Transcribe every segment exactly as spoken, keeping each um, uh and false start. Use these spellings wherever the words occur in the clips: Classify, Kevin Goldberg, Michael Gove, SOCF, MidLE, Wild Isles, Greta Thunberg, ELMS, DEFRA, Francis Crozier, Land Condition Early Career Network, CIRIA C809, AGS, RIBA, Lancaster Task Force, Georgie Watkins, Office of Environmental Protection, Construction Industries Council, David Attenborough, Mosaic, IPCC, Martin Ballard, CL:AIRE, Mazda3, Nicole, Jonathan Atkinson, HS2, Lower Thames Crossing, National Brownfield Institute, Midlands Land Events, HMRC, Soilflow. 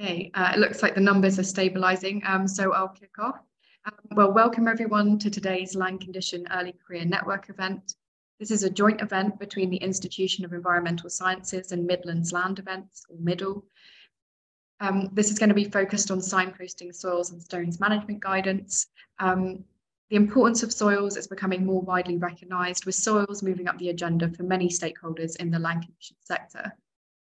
Okay, uh, it looks like the numbers are stabilising, um, so I'll kick off. Um, well, welcome everyone to today's Land Condition Early Career Network event. This is a joint event between the Institution of Environmental Sciences and Midlands Land Events, or MidLE. Um, this is going to be focused on signposting soils and stones management guidance. Um, the importance of soils is becoming more widely recognised, with soils moving up the agenda for many stakeholders in the land condition sector.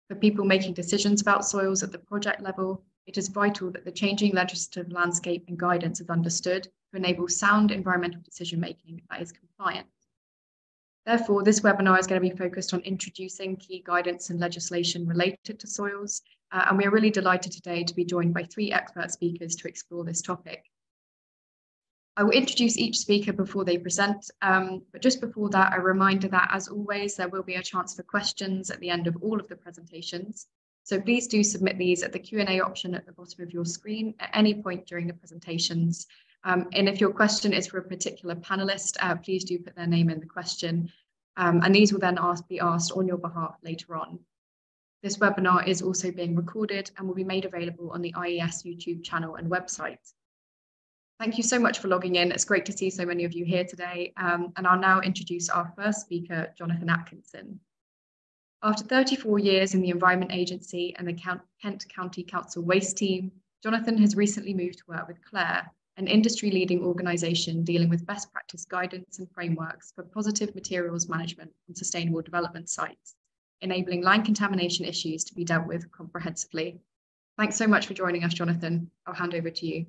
For people making decisions about soils at the project level, it is vital that the changing legislative landscape and guidance is understood to enable sound environmental decision-making that is compliant. Therefore, this webinar is going to be focused on introducing key guidance and legislation related to soils, uh, and we are really delighted today to be joined by three expert speakers to explore this topic. I will introduce each speaker before they present, um, but just before that, a reminder that, as always, there will be a chance for questions at the end of all of the presentations. So please do submit these at the Q and A option at the bottom of your screen at any point during the presentations. Um, and if your question is for a particular panelist, uh, please do put their name in the question, um, and these will then ask, be asked on your behalf later on. This webinar is also being recorded and will be made available on the I E S YouTube channel and website. Thank you so much for logging in. It's great to see so many of you here today. Um, and I'll now introduce our first speaker, Jonathan Atkinson. After thirty-four years in the Environment Agency and the Kent County Council Waste Team, Jonathan has recently moved to work with CL:AIRE, an industry-leading organisation dealing with best practice guidance and frameworks for positive materials management and sustainable development sites, enabling land contamination issues to be dealt with comprehensively. Thanks so much for joining us, Jonathan. I'll hand over to you.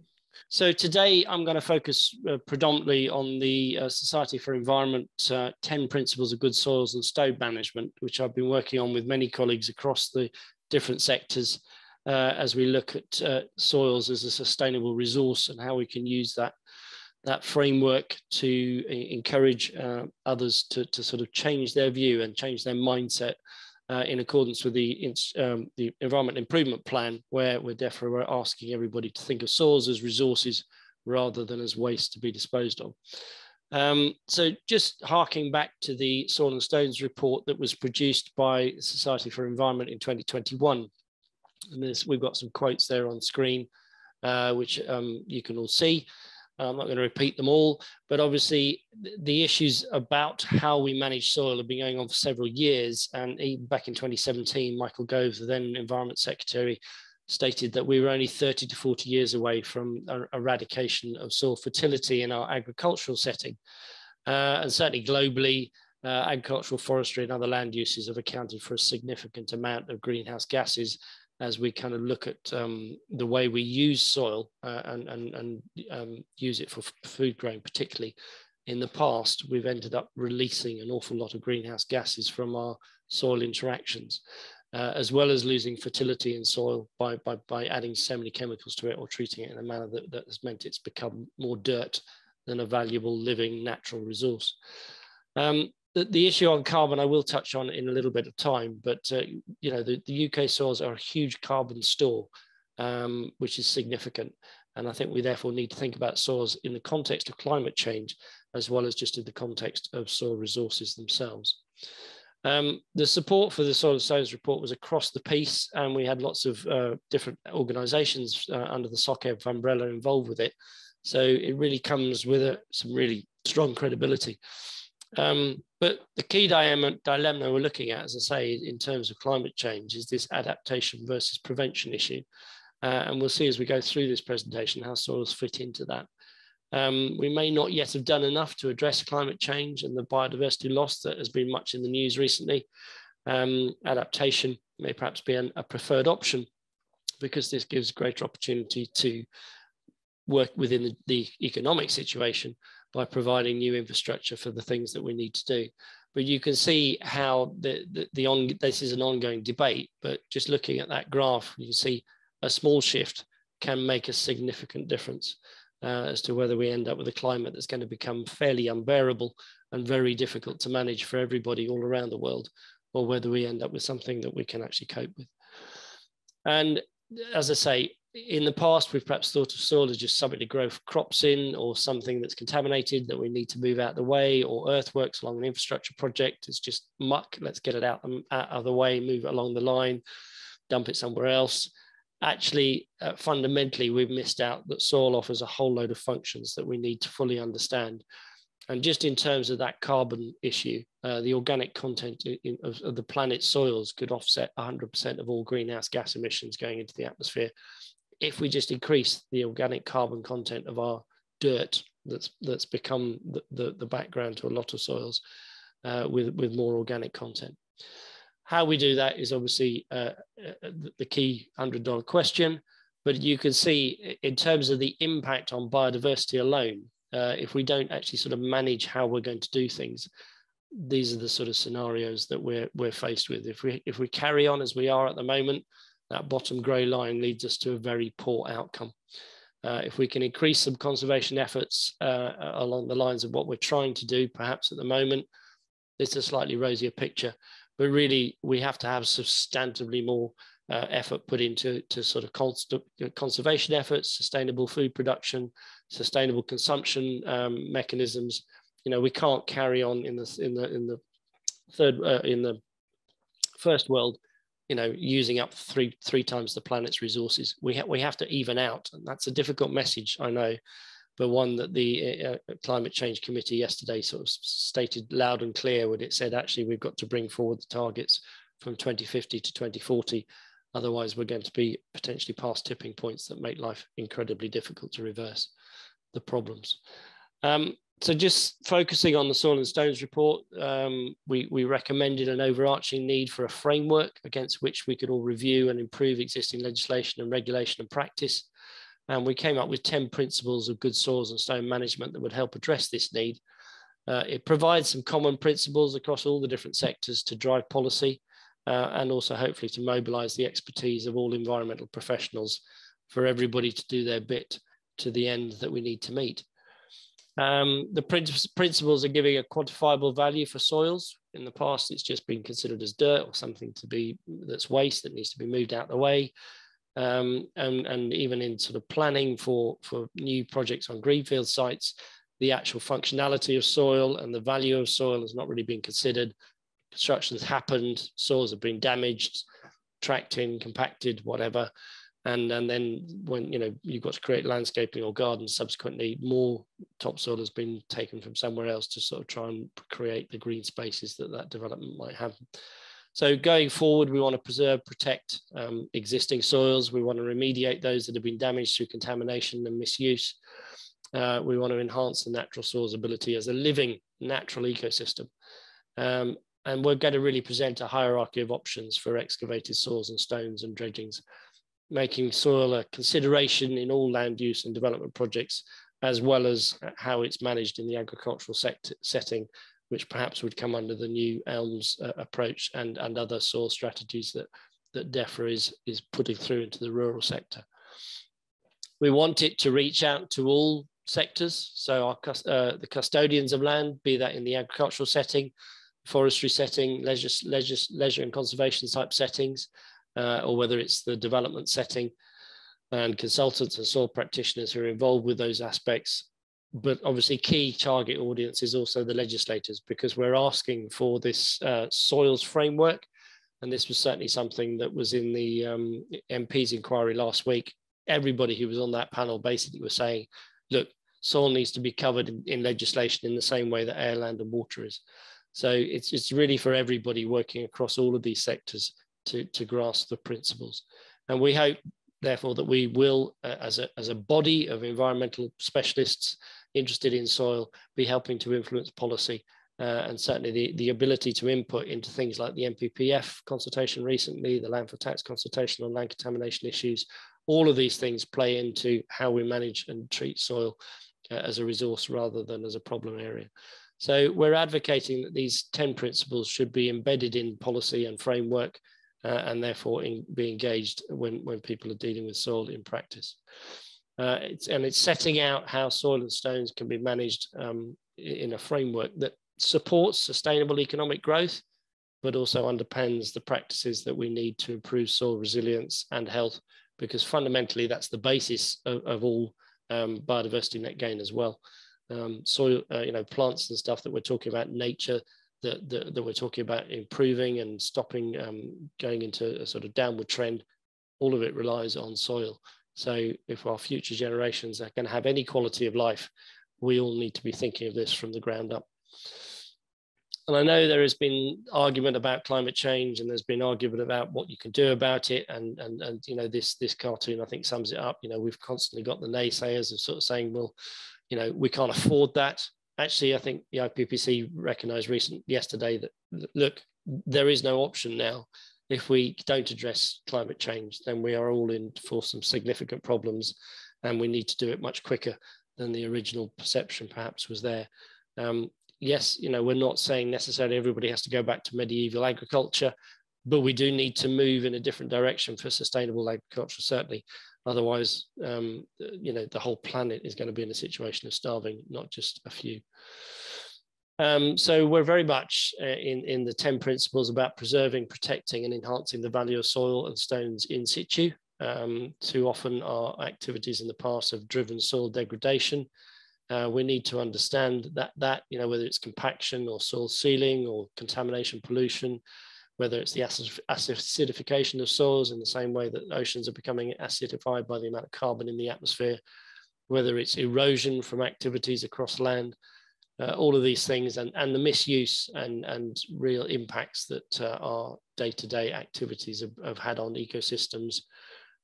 So today I'm going to focus uh, predominantly on the uh, Society for Environment uh, ten Principles of Good Soils and Stone Management, which I've been working on with many colleagues across the different sectors uh, as we look at uh, soils as a sustainable resource and how we can use that, that framework to encourage uh, others to, to sort of change their view and change their mindset Uh, in accordance with the, um, the Environment Improvement Plan, where we're DEFRA we're asking everybody to think of soils as resources rather than as waste to be disposed of. Um, so just harking back to the Soil and Stones report that was produced by Society for Environment in twenty twenty-one. And this, we've got some quotes there on screen, uh, which um, you can all see. I'm not going to repeat them all, but obviously the issues about how we manage soil have been going on for several years. And even back in twenty seventeen, Michael Gove, the then Environment Secretary, stated that we were only thirty to forty years away from eradication of soil fertility in our agricultural setting. Uh, and certainly globally, uh, agricultural, forestry and other land uses have accounted for a significant amount of greenhouse gases as we kind of look at um, the way we use soil uh, and, and, and um, use it for food growing, particularly in the past, we've ended up releasing an awful lot of greenhouse gases from our soil interactions, uh, as well as losing fertility in soil by, by, by adding so many chemicals to it or treating it in a manner that, that has meant it's become more dirt than a valuable living natural resource. Um, The issue on carbon I will touch on in a little bit of time, but uh, you know the, the U K soils are a huge carbon store, um, which is significant. And I think we therefore need to think about soils in the context of climate change, as well as just in the context of soil resources themselves. Um, the support for the Soil and Stones report was across the piece, and we had lots of uh, different organisations uh, under the S O C F umbrella involved with it. So it really comes with a, some really strong credibility. Um, but the key dilemma, dilemma we're looking at, as I say, in terms of climate change is this adaptation versus prevention issue. Uh, and we'll see as we go through this presentation how soils fit into that. Um, we may not yet have done enough to address climate change and the biodiversity loss that has been much in the news recently. Um, adaptation may perhaps be an, a preferred option because this gives greater opportunity to work within the, the economic situation by providing new infrastructure for the things that we need to do. But you can see how the, the, the on, this is an ongoing debate, but just looking at that graph, you can see a small shift can make a significant difference uh, as to whether we end up with a climate that's going to become fairly unbearable and very difficult to manage for everybody all around the world, or whether we end up with something that we can actually cope with. And as I say, in the past, we've perhaps thought of soil as just something to grow crops in or something that's contaminated that we need to move out of the way, or earthworks along an infrastructure project. It's just muck. Let's get it out, out of the way, move it along the line, dump it somewhere else. actually uh, fundamentally we've missed out that soil offers a whole load of functions that we need to fully understand. And just in terms of that carbon issue, uh, the organic content in, of, of the planet's soils could offset one hundred percent of all greenhouse gas emissions going into the atmosphere if we just increase the organic carbon content of our dirt that's that's become the, the, the background to a lot of soils uh, with, with more organic content. How we do that is obviously uh, the key one hundred dollar question, but you can see in terms of the impact on biodiversity alone, uh, if we don't actually sort of manage how we're going to do things, these are the sort of scenarios that we're, we're faced with. If we, if we carry on as we are at the moment, that bottom grey line leads us to a very poor outcome. Uh, if we can increase some conservation efforts uh, along the lines of what we're trying to do, perhaps at the moment, it's a slightly rosier picture. But really, we have to have substantively more uh, effort put into to sort of cons conservation efforts, sustainable food production, sustainable consumption um, mechanisms. You know, we can't carry on in the in the in the third uh, in the first world, you know, using up three three times the planet's resources. We ha we have to even out, and that's a difficult message, I know, but one that the uh, Climate Change Committee yesterday sort of stated loud and clear when it said, actually, we've got to bring forward the targets from twenty fifty to twenty forty. Otherwise, we're going to be potentially past tipping points that make life incredibly difficult to reverse the problems. Um, so just focusing on the Soil and Stones report, um, we, we recommended an overarching need for a framework against which we could all review and improve existing legislation and regulation and practice. And we came up with ten principles of good soils and stone management that would help address this need. Uh, it provides some common principles across all the different sectors to drive policy uh, and also hopefully to mobilise the expertise of all environmental professionals for everybody to do their bit to the end that we need to meet. Um, the princi principles are giving a quantifiable value for soils. In the past, it's just been considered as dirt or something to be that's waste that needs to be moved out of the way. Um, and, and even in sort of planning for, for new projects on greenfield sites, the actual functionality of soil and the value of soil has not really been considered. Construction has happened, soils have been damaged, tracked in, compacted, whatever. And, and then when, you know, you've got to create landscaping or gardens, subsequently more topsoil has been taken from somewhere else to sort of try and create the green spaces that that development might have. So going forward, we want to preserve, protect um, existing soils. We want to remediate those that have been damaged through contamination and misuse. Uh, we want to enhance the natural soil's ability as a living natural ecosystem. Um, and we're going to really present a hierarchy of options for excavated soils and stones and dredgings, making soil a consideration in all land use and development projects, as well as how it's managed in the agricultural sector setting, which perhaps would come under the new ELMS uh, approach and, and other soil strategies that, that DEFRA is, is putting through into the rural sector. We want it to reach out to all sectors. So our, uh, the custodians of land, be that in the agricultural setting, forestry setting, leisure, leisure, leisure and conservation type settings, uh, or whether it's the development setting, and consultants and soil practitioners who are involved with those aspects. But obviously key target audience is also the legislators, because we're asking for this uh, soils framework. And this was certainly something that was in the um, M P's inquiry last week. Everybody who was on that panel basically was saying, look, soil needs to be covered in, in legislation in the same way that air, land and water is. So it's, it's really for everybody working across all of these sectors to, to grasp the principles. And we hope, therefore, that we will, uh, as, a, as a body of environmental specialists interested in soil, be helping to influence policy. Uh, and certainly the, the ability to input into things like the M P P F consultation recently, the Land for Tax consultation on land contamination issues, all of these things play into how we manage and treat soil uh, as a resource rather than as a problem area. So we're advocating that these ten principles should be embedded in policy and framework, Uh, and therefore in, be engaged when, when people are dealing with soil in practice. Uh, it's, and it's setting out how soil and stones can be managed um, in a framework that supports sustainable economic growth, but also underpins the practices that we need to improve soil resilience and health, because fundamentally that's the basis of, of all um, biodiversity net gain as well. Um, soil, uh, you know, plants and stuff that we're talking about, nature, That, that, that we're talking about improving and stopping um, going into a sort of downward trend, all of it relies on soil. So if our future generations are going to have any quality of life, we all need to be thinking of this from the ground up. And I know there has been argument about climate change, and there's been argument about what you can do about it. And, and, and you know, this, this cartoon, I think, sums it up. You know, we've constantly got the naysayers of sort of saying, well, you know, we can't afford that. Actually, I think the I P C C recognised recent yesterday that, look, there is no option now. If we don't address climate change, then we are all in for some significant problems, and we need to do it much quicker than the original perception perhaps was there. Um, yes, you know, we're not saying necessarily everybody has to go back to medieval agriculture, but we do need to move in a different direction for sustainable agriculture, certainly. Otherwise, um, you know, the whole planet is going to be in a situation of starving, not just a few. Um, so we're very much uh, in, in the ten principles about preserving, protecting and enhancing the value of soil and stones in situ. Um, too often our activities in the past have driven soil degradation. Uh, we need to understand that, that, you know, whether it's compaction or soil sealing or contamination, pollution, whether it's the acidification of soils in the same way that oceans are becoming acidified by the amount of carbon in the atmosphere, whether it's erosion from activities across land, uh, all of these things, and, and the misuse and, and real impacts that uh, our day-to-day activities have, have had on ecosystems,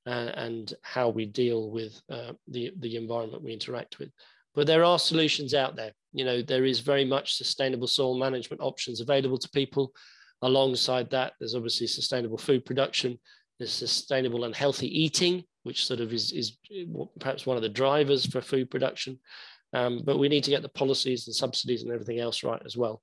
and, and how we deal with uh, the, the environment we interact with. But there are solutions out there. You know, there is very much sustainable soil management options available to people. Alongside that, there's obviously sustainable food production, there's sustainable and healthy eating, which sort of is, is perhaps one of the drivers for food production. Um, but we need to get the policies and subsidies and everything else right as well.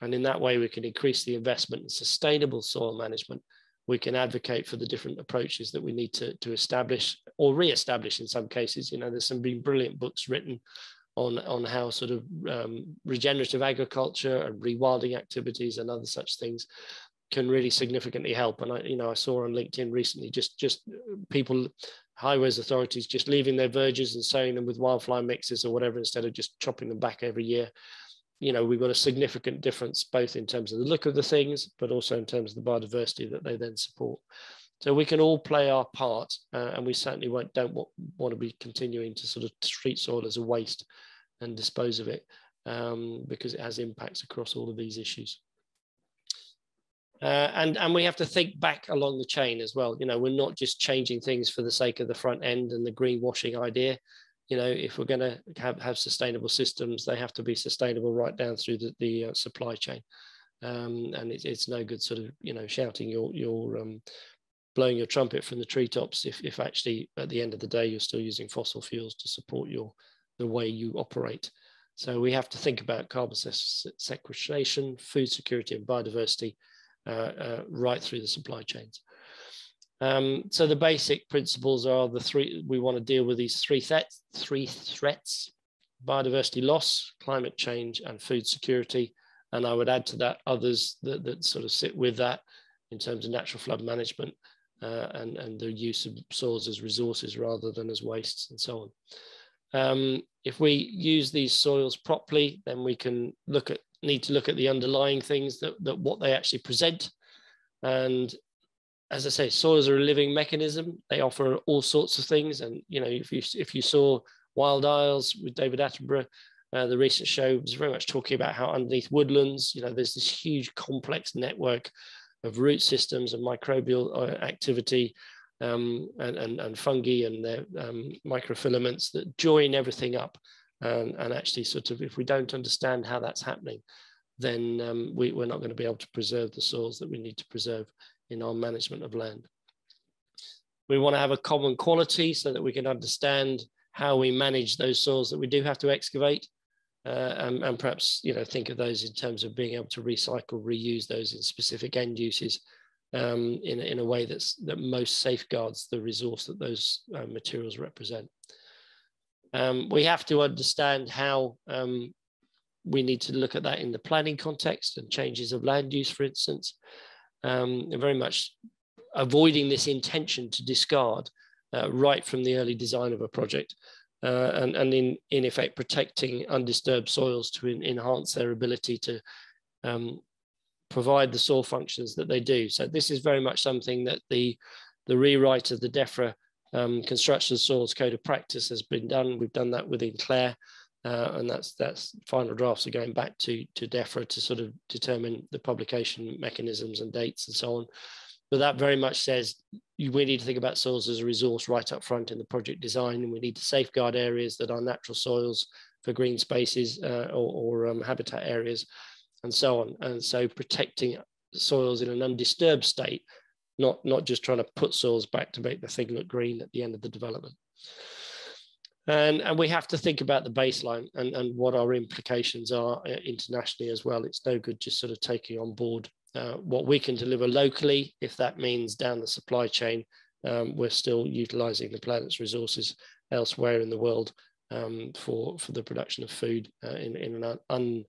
And in that way, we can increase the investment in sustainable soil management. We can advocate for the different approaches that we need to, to establish or re-establish in some cases. You know, there's some been brilliant books written on, on how sort of um, regenerative agriculture and rewilding activities and other such things can really significantly help. And I, you know, I saw on LinkedIn recently, just, just people, highways authorities, just leaving their verges and sowing them with wildflower mixes or whatever, instead of just chopping them back every year. You know, we've got a significant difference, both in terms of the look of the things, but also in terms of the biodiversity that they then support. So we can all play our part, uh, and we certainly won't, don't want, want to be continuing to sort of treat soil as a waste and dispose of it, um, because it has impacts across all of these issues. Uh, and, and we have to think back along the chain as well. You know, we're not just changing things for the sake of the front end and the greenwashing idea. You know, if we're going to have, have sustainable systems, they have to be sustainable right down through the, the uh, supply chain. Um, and it, it's no good sort of, you know, shouting your, your um, blowing your trumpet from the treetops if, if actually at the end of the day you're still using fossil fuels to support your the way you operate. So we have to think about carbon sequestration, food security and biodiversity uh, uh, right through the supply chains. Um, so the basic principles are the three, we want to deal with these three, th three threats, biodiversity loss, climate change and food security. And I would add to that others that, that sort of sit with that in terms of natural flood management, Uh, and, and the use of soils as resources rather than as wastes and so on. Um, if we use these soils properly, then we can look at, need to look at the underlying things that, that what they actually present. And as I say, soils are a living mechanism. They offer all sorts of things. And, you know, if you, if you saw Wild Isles with David Attenborough, uh, the recent show was very much talking about how underneath woodlands, you know, there's this huge complex network of root systems and microbial activity um, and, and, and fungi and their um, microfilaments that join everything up. And, and actually sort of, if we don't understand how that's happening, then um, we, we're not going to be able to preserve the soils that we need to preserve in our management of land. We want to have a common quality so that we can understand how we manage those soils that we do have to excavate. Uh, and, and perhaps, you know, think of those in terms of being able to recycle, reuse those in specific end uses um, in, in a way that's, that most safeguards the resource that those uh, materials represent. Um, we have to understand how um, we need to look at that in the planning context and changes of land use, for instance, um, and very much avoiding this intention to discard uh, right from the early design of a project. Uh, and, and in, in effect, protecting undisturbed soils to in, enhance their ability to um, provide the soil functions that they do. So this is very much something that the the rewrite of the DEFRA um, construction source code of practice has been done. We've done that within CL:AIRE, uh, and that's that's final drafts are going back to to DEFRA to sort of determine the publication mechanisms and dates and so on. But that very much says we need to think about soils as a resource right up front in the project design, and we need to safeguard areas that are natural soils for green spaces uh, or, or um, habitat areas and so on. And so protecting soils in an undisturbed state, not, not just trying to put soils back to make the thing look green at the end of the development. And, and we have to think about the baseline and, and what our implications are internationally as well. It's no good just sort of taking on board Uh, what we can deliver locally. If that means down the supply chain, um, we're still utilising the planet's resources elsewhere in the world um, for, for the production of food uh, in, in an un,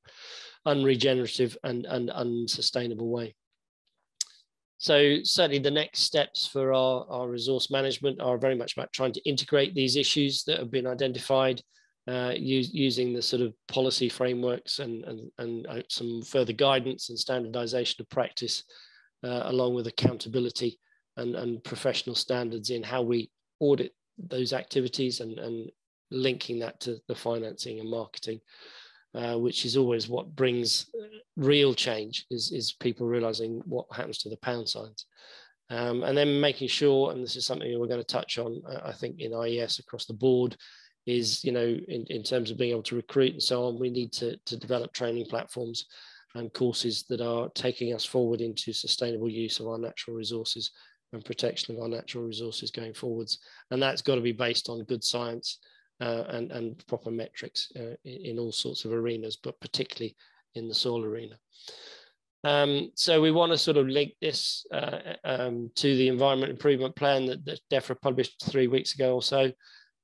unregenerative and, and unsustainable way. So certainly the next steps for our, our resource management are very much about trying to integrate these issues that have been identified Uh, use, using the sort of policy frameworks and, and, and some further guidance and standardization of practice, uh, along with accountability and, and professional standards in how we audit those activities and, and linking that to the financing and marketing, uh, which is always what brings real change, is, is people realizing what happens to the pound signs. Um, and then making sure, and this is something we're going to touch on, uh, I think, in I E S across the board, is, you know, in, in terms of being able to recruit and so on, we need to, to develop training platforms and courses that are taking us forward into sustainable use of our natural resources and protection of our natural resources going forwards. And that's got to be based on good science uh, and, and proper metrics uh, in all sorts of arenas, but particularly in the soil arena. Um, so we want to sort of link this uh, um, to the Environment Improvement Plan that, that DEFRA published three weeks ago or so,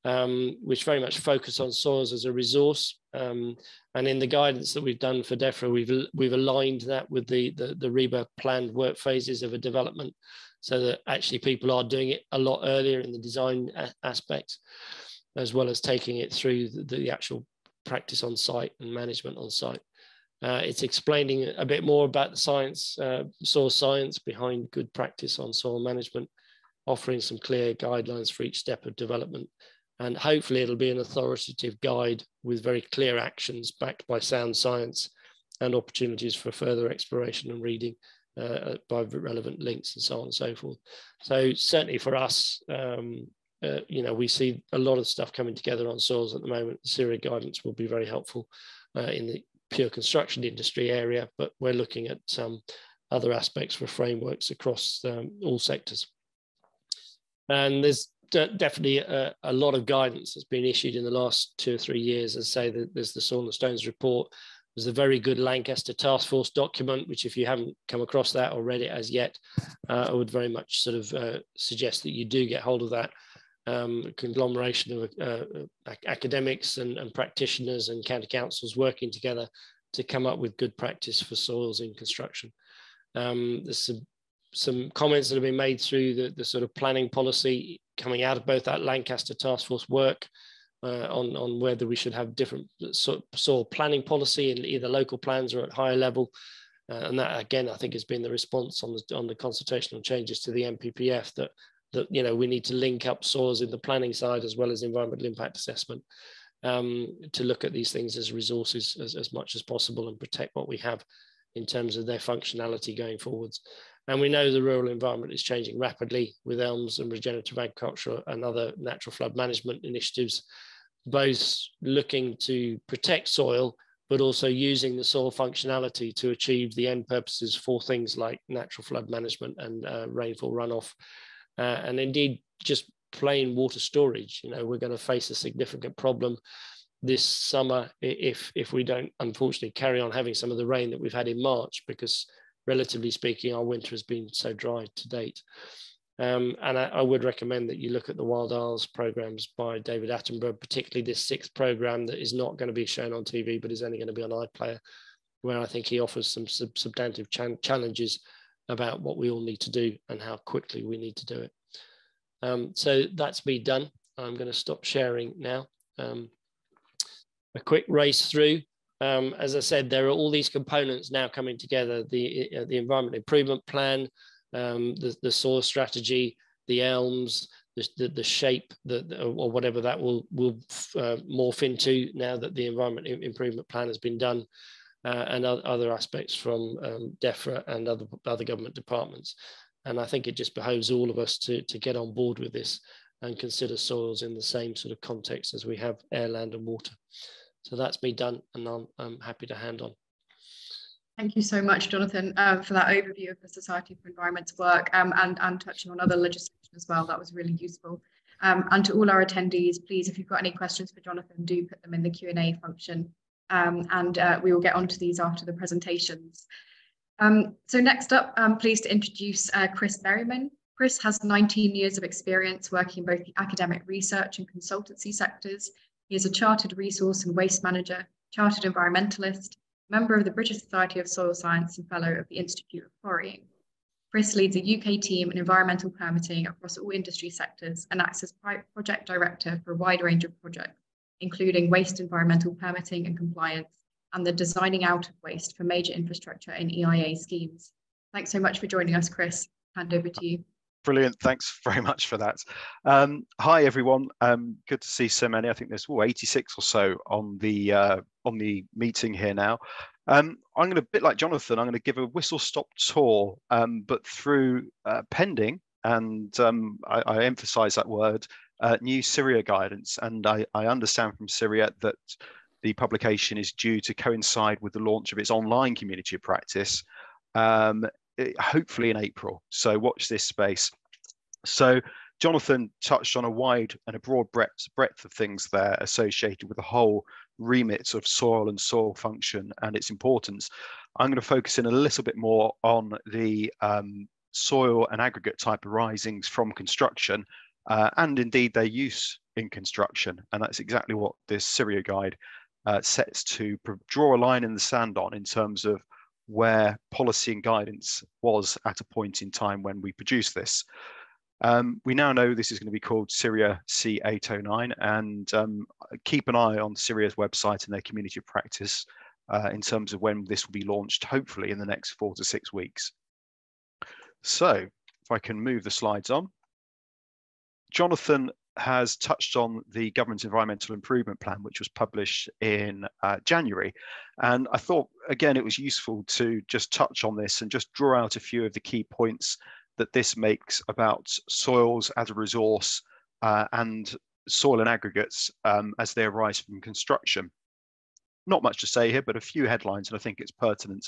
Um, which very much focus on soils as a resource. Um, and in the guidance that we've done for DEFRA, we've, we've aligned that with the, the, the RIBA planned work phases of a development, so that actually people are doing it a lot earlier in the design aspects, as well as taking it through the, the actual practice on site and management on site. Uh, it's explaining a bit more about the science, uh, soil science behind good practice on soil management, offering some clear guidelines for each step of development. And hopefully it'll be an authoritative guide with very clear actions backed by sound science and opportunities for further exploration and reading uh, by relevant links and so on and so forth. So certainly for us, um, uh, you know, we see a lot of stuff coming together on soils at the moment. CIRIA guidance will be very helpful uh, in the pure construction industry area, but we're looking at um, other aspects for frameworks across um, all sectors. And there's definitely a, a lot of guidance that's been issued in the last two or three years. As I say, that there's the Soil and Stones report, there's a very good Lancaster Task Force document, which if you haven't come across that or read it as yet, uh, I would very much sort of uh, suggest that you do get hold of that. Um, conglomeration of uh, academics and, and practitioners and county councils working together to come up with good practice for soils in construction. Um, there's some some comments that have been made through the, the sort of planning policy coming out of both that Lancaster Task Force work uh, on, on whether we should have different sort of soil planning policy in either local plans or at higher level. Uh, and that, again, I think has been the response on the, on the consultation on changes to the M P P F, that, that you know, we need to link up soils in the planning side as well as environmental impact assessment um, to look at these things as resources as, as much as possible and protect what we have in terms of their functionality going forwards. And we know the rural environment is changing rapidly with ELMS and regenerative agriculture and other natural flood management initiatives, both looking to protect soil, but also using the soil functionality to achieve the end purposes for things like natural flood management and uh, rainfall runoff, uh, and indeed just plain water storage. You know, we're going to face a significant problem this summer if, if we don't, unfortunately, carry on having some of the rain that we've had in March, because relatively speaking, our winter has been so dry to date. Um, and I, I would recommend that you look at the Wild Isles programmes by David Attenborough, particularly this sixth programme that is not going to be shown on T V, but is only going to be on iPlayer, where I think he offers some sub substantive ch challenges about what we all need to do and how quickly we need to do it. Um, so that's me done. I'm going to stop sharing now. Um, a quick race through. Um, as I said, there are all these components now coming together, the, uh, the Environment Improvement Plan, um, the, the soil strategy, the E L M S, the, the, the SHAPE, the, or whatever that will, will uh, morph into now that the Environment Improvement Plan has been done, uh, and other aspects from um, DEFRA and other, other government departments. And I think it just behoves all of us to, to get on board with this and consider soils in the same sort of context as we have air, land and water. So that's me done, and I'm, I'm happy to hand on. Thank you so much, Jonathan, uh, for that overview of the Society for Environmental Work, um, and, and touching on other legislation as well. That was really useful. Um, and to all our attendees, please, if you've got any questions for Jonathan, do put them in the Q and A function, um, and uh, we will get onto these after the presentations. Um, so next up, I'm pleased to introduce uh, Chris Merriman. Chris has nineteen years of experience working in both the academic research and consultancy sectors. He is a Chartered Resource and Waste Manager, Chartered Environmentalist, member of the British Society of Soil Science and Fellow of the Institute of Quarrying. Chris leads a U K team in environmental permitting across all industry sectors and acts as project director for a wide range of projects, including waste environmental permitting and compliance and the designing out of waste for major infrastructure and E I A schemes. Thanks so much for joining us, Chris. Hand over to you. Brilliant. Thanks very much for that. Um, hi, everyone. Um, good to see so many. I think there's ooh, eighty-six or so on the uh, on the meeting here now. Um, I'm going to, a bit like Jonathan, I'm going to give a whistle-stop tour, um, but through uh, pending, and um, I, I emphasise that word, uh, new CIRIA guidance. And I, I understand from CIRIA that the publication is due to coincide with the launch of its online community of practice, um, It, hopefully in April, so watch this space. So Jonathan touched on a wide and a broad breadth, breadth of things there associated with the whole remit of soil and soil function and its importance. I'm going to focus in a little bit more on the um, soil and aggregate type arisings from construction, uh, and indeed their use in construction, and that's exactly what this CIRIA guide uh, sets to draw a line in the sand on in terms of where policy and guidance was at a point in time when we produced this. Um, we now know this is going to be called CIRIA C eight oh nine, and um, keep an eye on CIRIA's website and their community of practice uh, in terms of when this will be launched, hopefully in the next four to six weeks. So if I can move the slides on. Jonathan has touched on the government's environmental improvement plan, which was published in uh, January, and I thought again it was useful to just touch on this and just draw out a few of the key points that this makes about soils as a resource uh, and soil and aggregates um, as they arise from construction. Not much to say here, but a few headlines, and I think it's pertinent.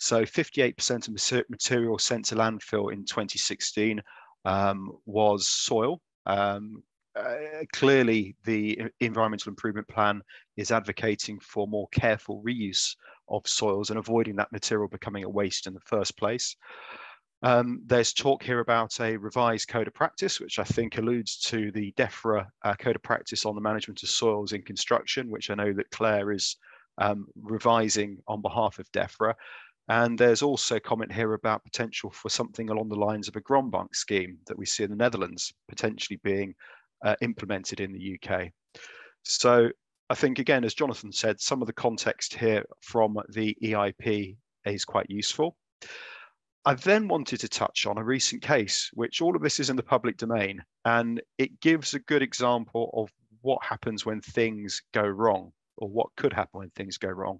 So fifty-eight percent of material sent to landfill in twenty sixteen um, was soil. Um, Uh, clearly, the Environmental Improvement Plan is advocating for more careful reuse of soils and avoiding that material becoming a waste in the first place. Um, there's talk here about a revised code of practice, which I think alludes to the DEFRA uh, code of practice on the management of soils in construction, which I know that CL:AIRE is um, revising on behalf of DEFRA. And there's also comment here about potential for something along the lines of a grondbank scheme that we see in the Netherlands potentially being Uh, implemented in the U K. So I think, again, as Jonathan said, some of the context here from the E I P is quite useful. I then wanted to touch on a recent case, which all of this is in the public domain, and it gives a good example of what happens when things go wrong, or what could happen when things go wrong.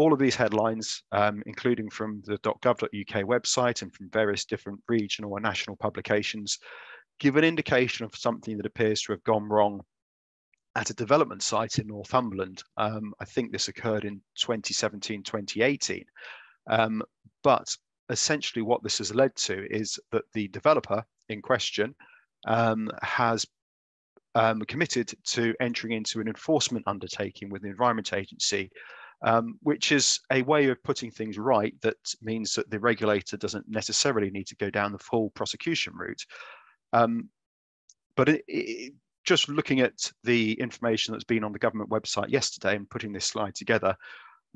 All of these headlines, um, including from the dot gov dot U K website and from various different regional or national publications, give an indication of something that appears to have gone wrong at a development site in Northumberland. Um, I think this occurred in twenty seventeen, twenty eighteen. Um, but essentially what this has led to is that the developer in question um, has um, committed to entering into an enforcement undertaking with the Environment Agency, um, which is a way of putting things right that means that the regulator doesn't necessarily need to go down the full prosecution route. Um, but it, it, just looking at the information that's been on the government website yesterday and putting this slide together,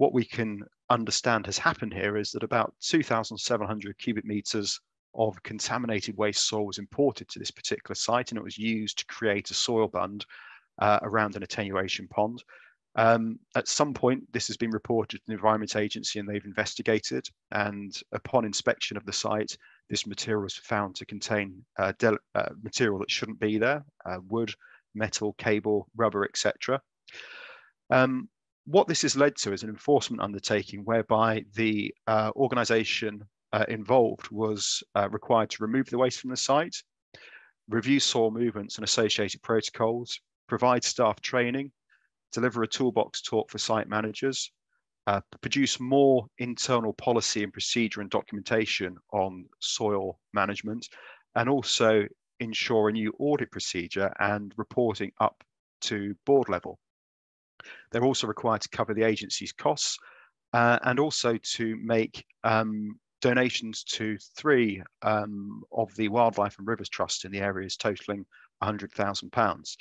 what we can understand has happened here is that about two thousand seven hundred cubic metres of contaminated waste soil was imported to this particular site, and it was used to create a soil bund uh, around an attenuation pond. Um, at some point, this has been reported to the Environment Agency, and they've investigated, and upon inspection of the site, this material was found to contain uh, uh, material that shouldn't be there, uh, wood, metal, cable, rubber, et cetera. Um, what this has led to is an enforcement undertaking whereby the uh, organisation uh, involved was uh, required to remove the waste from the site, review soil movements and associated protocols, provide staff training, deliver a toolbox talk for site managers, uh, produce more internal policy and procedure and documentation on soil management, and also ensure a new audit procedure and reporting up to board level. They're also required to cover the agency's costs uh, and also to make um, donations to three um, of the Wildlife and Rivers Trust in the areas totaling one hundred thousand pounds.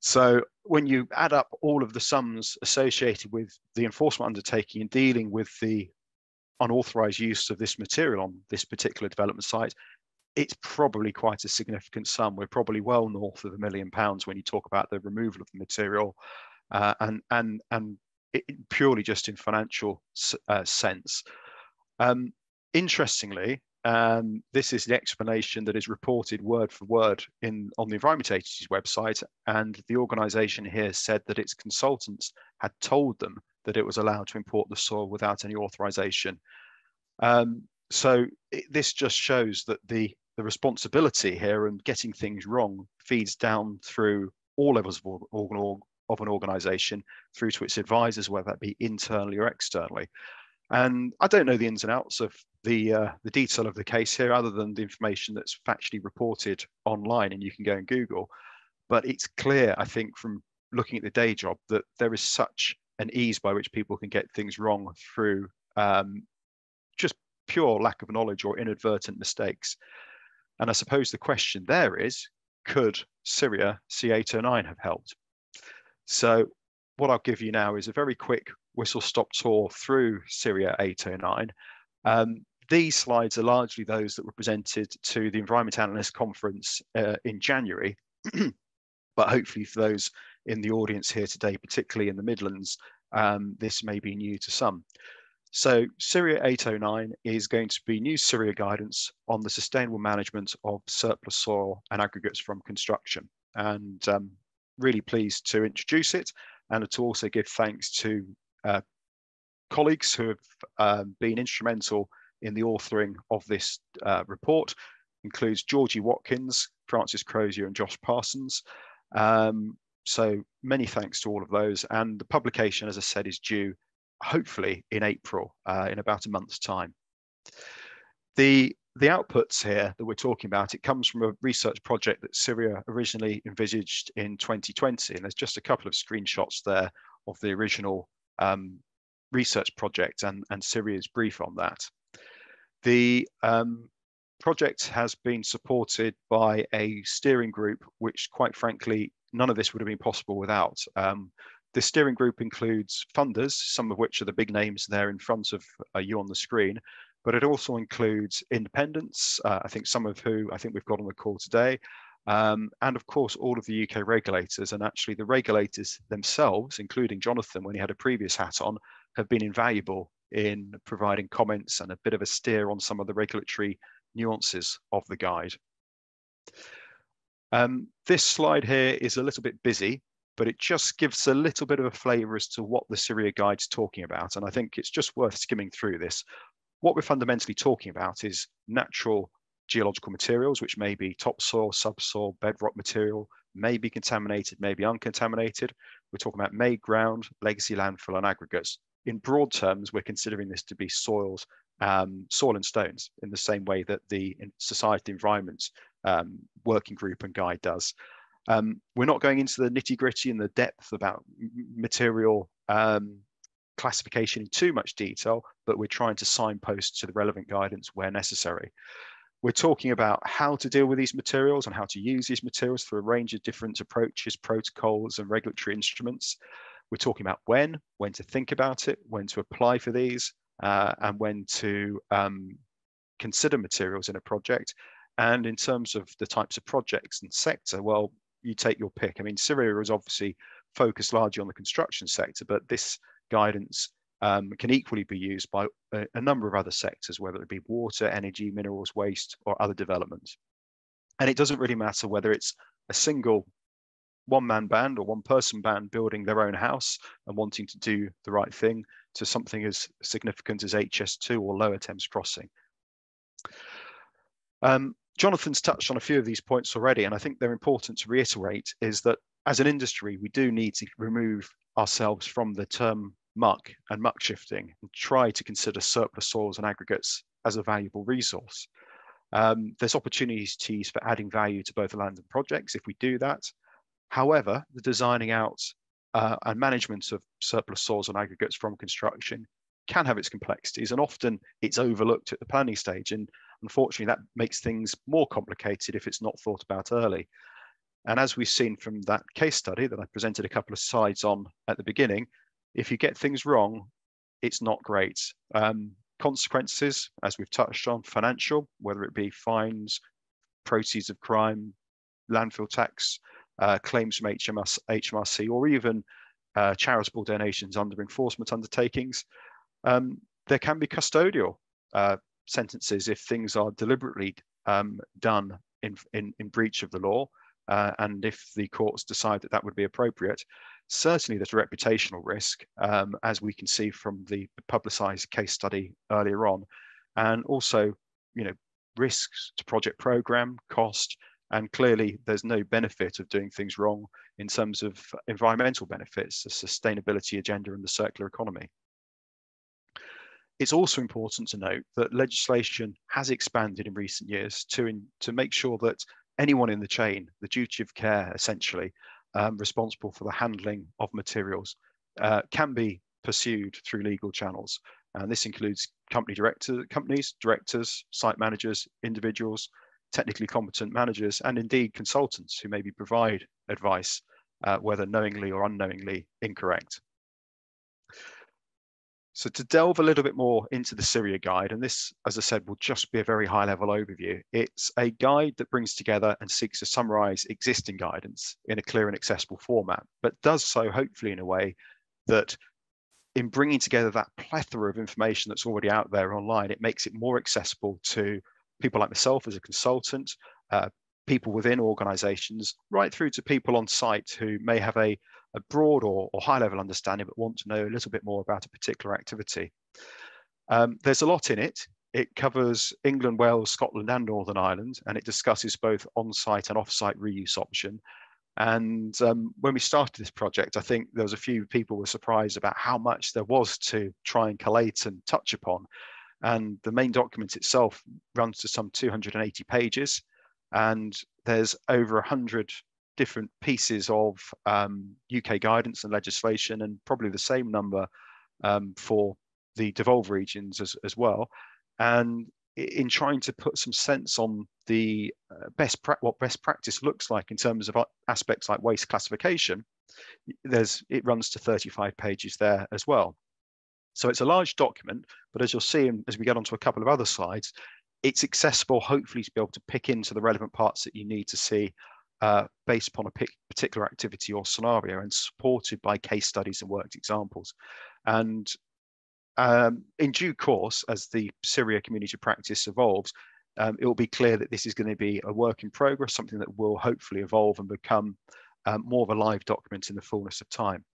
So when you add up all of the sums associated with the enforcement undertaking and dealing with the unauthorised use of this material on this particular development site, it's probably quite a significant sum. We're probably well north of a million pounds when you talk about the removal of the material uh, and, and, and it, purely just in financial uh, sense. Um, interestingly, Um, this is the explanation that is reported word for word in on the Environment Agency's website, and the organisation here said that its consultants had told them that it was allowed to import the soil without any authorisation. Um, so it, this just shows that the, the responsibility here and getting things wrong feeds down through all levels of, organ, of an organisation through to its advisors, whether that be internally or externally. And I don't know the ins and outs of the uh, the detail of the case here, other than the information that's factually reported online, and you can go and Google. But it's clear, I think, from looking at the day job, that there is such an ease by which people can get things wrong through um, just pure lack of knowledge or inadvertent mistakes. And I suppose the question there is, could CIRIA C eight oh nine have helped? So what I'll give you now is a very quick whistle-stop tour through CIRIA eight oh nine. Um, these slides are largely those that were presented to the Environment Analyst Conference uh, in January, but hopefully for those in the audience here today, particularly in the Midlands, um, this may be new to some. So CIRIA eight oh nine is going to be new CIRIA guidance on the sustainable management of surplus soil and aggregates from construction, and um, really pleased to introduce it and to also give thanks to uh, colleagues who have um, been instrumental in the authoring of this uh, report. Includes Georgie Watkins, Francis Crozier and Josh Parsons. Um, so many thanks to all of those. And the publication, as I said, is due hopefully in April, uh, in about a month's time. The, the outputs here that we're talking about, it comes from a research project that CIRIA originally envisaged in twenty twenty. And there's just a couple of screenshots there of the original um, research project and, and CIRIA's brief on that. The um, project has been supported by a steering group, which quite frankly, none of this would have been possible without. Um, the steering group includes funders, some of which are the big names there in front of uh, you on the screen, but it also includes independents, uh, I think some of who I think we've got on the call today, Um, and of course, all of the U K regulators, and actually the regulators themselves, including Jonathan when he had a previous hat on, have been invaluable in providing comments and a bit of a steer on some of the regulatory nuances of the guide. Um, this slide here is a little bit busy, but it just gives a little bit of a flavour as to what the CIRIA guide's talking about, and I think it's just worth skimming through this. What we're fundamentally talking about is natural geological materials, which may be topsoil, subsoil, bedrock material, may be contaminated, may be uncontaminated. We're talking about made ground, legacy landfill and aggregates. In broad terms, we're considering this to be soils, um, soil and stones, in the same way that the Society Environment um, working group and guide does. Um, we're not going into the nitty gritty and the depth about material um, classification in too much detail, but we're trying to signpost to the relevant guidance where necessary. We're talking about how to deal with these materials and how to use these materials through a range of different approaches, protocols and regulatory instruments. We're talking about when, when to think about it, when to apply for these, uh, and when to um, consider materials in a project. And in terms of the types of projects and sector, well, you take your pick. I mean, CIRIA is obviously focused largely on the construction sector, but this guidance um, can equally be used by a, a number of other sectors, whether it be water, energy, minerals, waste, or other developments. And it doesn't really matter whether it's a single one-man band or one-person band building their own house and wanting to do the right thing, to something as significant as H S two or Lower Thames Crossing. Um, Jonathan's touched on a few of these points already, and I think they're important to reiterate, is that as an industry, we do need to remove ourselves from the term muck and muck shifting and try to consider surplus soils and aggregates as a valuable resource. Um, there's opportunities for adding value to both land and projects if we do that. However, the designing out uh, and management of surplus soils and aggregates from construction can have its complexities, and often it's overlooked at the planning stage. And unfortunately, that makes things more complicated if it's not thought about early. And as we've seen from that case study that I presented a couple of slides on at the beginning, if you get things wrong, it's not great. Um, consequences, as we've touched on, financial, whether it be fines, proceeds of crime, landfill tax, Uh, claims from H M R C, or even uh, charitable donations under enforcement undertakings. Um, there can be custodial uh, sentences if things are deliberately um, done in, in, in breach of the law, uh, and if the courts decide that that would be appropriate. Certainly there's a reputational risk, um, as we can see from the publicised case study earlier on, and also, you know, risks to project programme, cost. And clearly, there's no benefit of doing things wrong in terms of environmental benefits, the sustainability agenda and the circular economy. It's also important to note that legislation has expanded in recent years to, in, to make sure that anyone in the chain, the duty of care essentially, um, responsible for the handling of materials uh, can be pursued through legal channels. And this includes company director, companies, directors, site managers, individuals, technically competent managers, and indeed consultants who maybe provide advice, uh, whether knowingly or unknowingly incorrect. So to delve a little bit more into the CIRIA guide, and this, as I said, will just be a very high level overview. It's a guide that brings together and seeks to summarize existing guidance in a clear and accessible format, but does so hopefully in a way that in bringing together that plethora of information that's already out there online, it makes it more accessible to people like myself as a consultant, uh, people within organisations, right through to people on site who may have a, a broad or, or high-level understanding but want to know a little bit more about a particular activity. Um, there's a lot in it. It covers England, Wales, Scotland and Northern Ireland, and it discusses both on-site and off-site reuse option. And um, when we started this project, I think there was a few people were surprised about how much there was to try and collate and touch upon. And the main document itself runs to some two hundred eighty pages, and there's over one hundred different pieces of um, U K guidance and legislation, and probably the same number um, for the devolved regions as, as well. And in trying to put some sense on the best pra- what best practice looks like in terms of aspects like waste classification, there's it runs to thirty-five pages there as well. So it's a large document, but as you'll see as we get onto a couple of other slides, it's accessible, hopefully, to be able to pick into the relevant parts that you need to see uh, based upon a particular activity or scenario, and supported by case studies and worked examples. And um, in due course, as the CIRIA community practice evolves, um, it will be clear that this is going to be a work in progress, something that will hopefully evolve and become um, more of a live document in the fullness of time.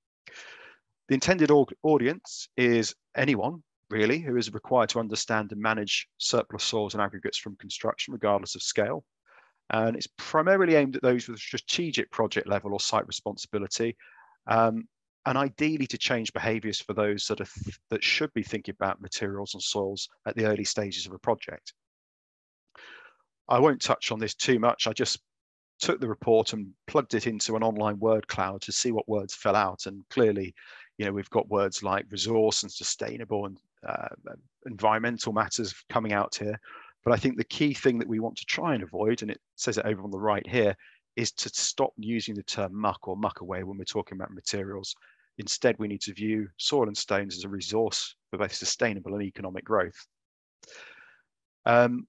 The intended audience is anyone, really, who is required to understand and manage surplus soils and aggregates from construction, regardless of scale. And it's primarily aimed at those with a strategic project level or site responsibility, um, and ideally to change behaviours for those that, are th that should be thinking about materials and soils at the early stages of a project. I won't touch on this too much. I just took the report and plugged it into an online word cloud to see what words fell out, and clearly, you know, we've got words like resource and sustainable and uh, environmental matters coming out here. But I think the key thing that we want to try and avoid, and it says it over on the right here, is to stop using the term muck or muck away when we're talking about materials. Instead, we need to view soil and stones as a resource for both sustainable and economic growth. Um,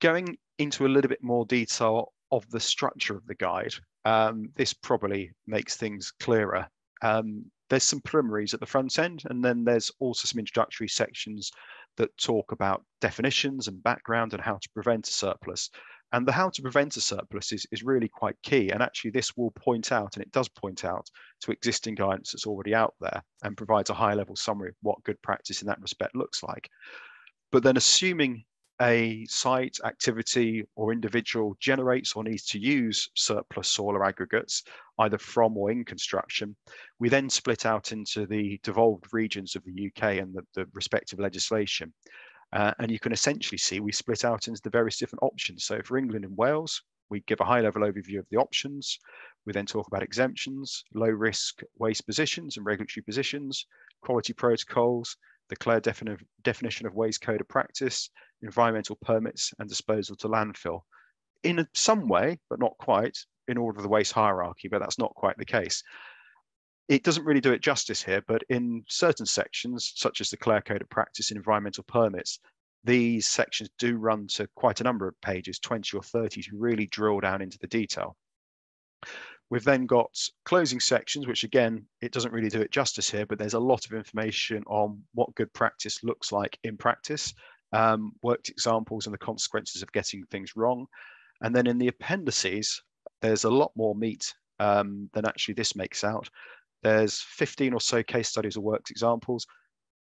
going into a little bit more detail of the structure of the guide, um, this probably makes things clearer. Um, there's some preliminaries at the front end, and then there's also some introductory sections that talk about definitions and background and how to prevent a surplus. And the how to prevent a surplus is, is really quite key. And actually this will point out, and it does point out, to existing guidance that's already out there and provides a high level summary of what good practice in that respect looks like. But then assuming a site, activity or individual generates or needs to use surplus soil or aggregates, either from or in construction, we then split out into the devolved regions of the U K and the, the respective legislation. Uh, and you can essentially see we split out into the various different options. So for England and Wales, we give a high level overview of the options. We then talk about exemptions, low risk waste positions and regulatory positions, quality protocols, the CL:AIRE defini- definition of waste code of practice, environmental permits and disposal to landfill. In a, some way, but not quite, in order of the waste hierarchy, but that's not quite the case. It doesn't really do it justice here, but in certain sections, such as the CL:AIRE Code of Practice and Environmental Permits, these sections do run to quite a number of pages, twenty or thirty, to really drill down into the detail. We've then got closing sections, which again, it doesn't really do it justice here, but there's a lot of information on what good practice looks like in practice, um, worked examples and the consequences of getting things wrong. And then in the appendices, there's a lot more meat um, than actually this makes out. There's fifteen or so case studies or works examples.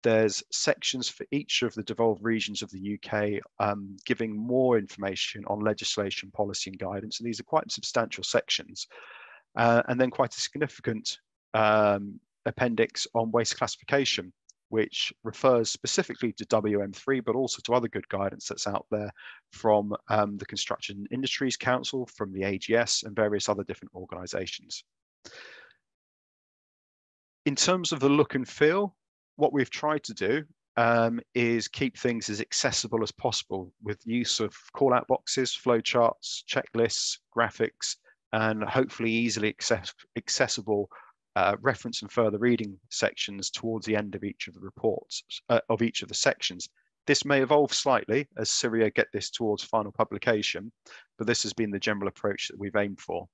There's sections for each of the devolved regions of the U K, um, giving more information on legislation, policy and guidance. And these are quite substantial sections. Uh, and then quite a significant um, appendix on waste classification, which refers specifically to W M three, but also to other good guidance that's out there from um, the Construction Industries Council, from the A G S and various other different organisations. In terms of the look and feel, what we've tried to do um, is keep things as accessible as possible with use of call-out boxes, flowcharts, checklists, graphics, and hopefully easily access accessible uh, reference and further reading sections towards the end of each of the reports, uh, of each of the sections. This may evolve slightly as CIRIA get this towards final publication, but this has been the general approach that we've aimed for.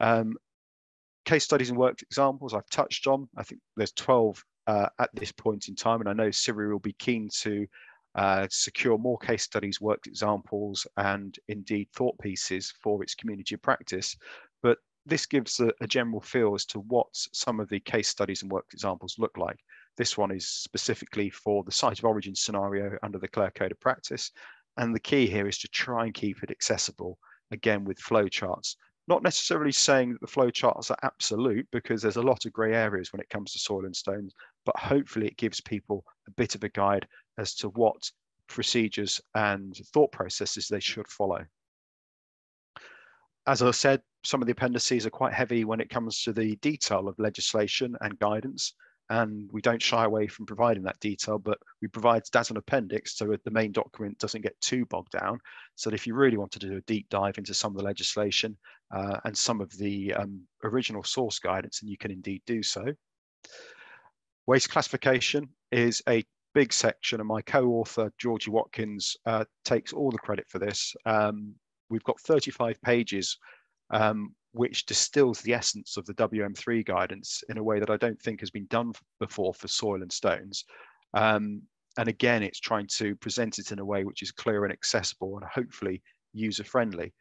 Um, Case studies and work examples I've touched on. I think there's twelve uh, at this point in time, and I know CIRIA will be keen to uh, secure more case studies, work examples, and indeed thought pieces for its community of practice. But this gives a, a general feel as to what some of the case studies and work examples look like. This one is specifically for the site of origin scenario under the CL:AIRE Code of Practice. And the key here is to try and keep it accessible, again, with flowcharts. Not necessarily saying that the flowcharts are absolute, because there's a lot of grey areas when it comes to soil and stones, but hopefully it gives people a bit of a guide as to what procedures and thought processes they should follow. As I said, some of the appendices are quite heavy when it comes to the detail of legislation and guidance, and we don't shy away from providing that detail, but we provide that as an appendix so the main document doesn't get too bogged down. So that if you really want to do a deep dive into some of the legislation uh, and some of the um, original source guidance, then you can indeed do so. Waste classification is a big section, and my co-author Georgie Watkins uh, takes all the credit for this. Um, we've got thirty-five pages um, which distills the essence of the W M three guidance in a way that I don't think has been done before for soil and stones. Um, and again, it's trying to present it in a way which is clear and accessible and hopefully user-friendly.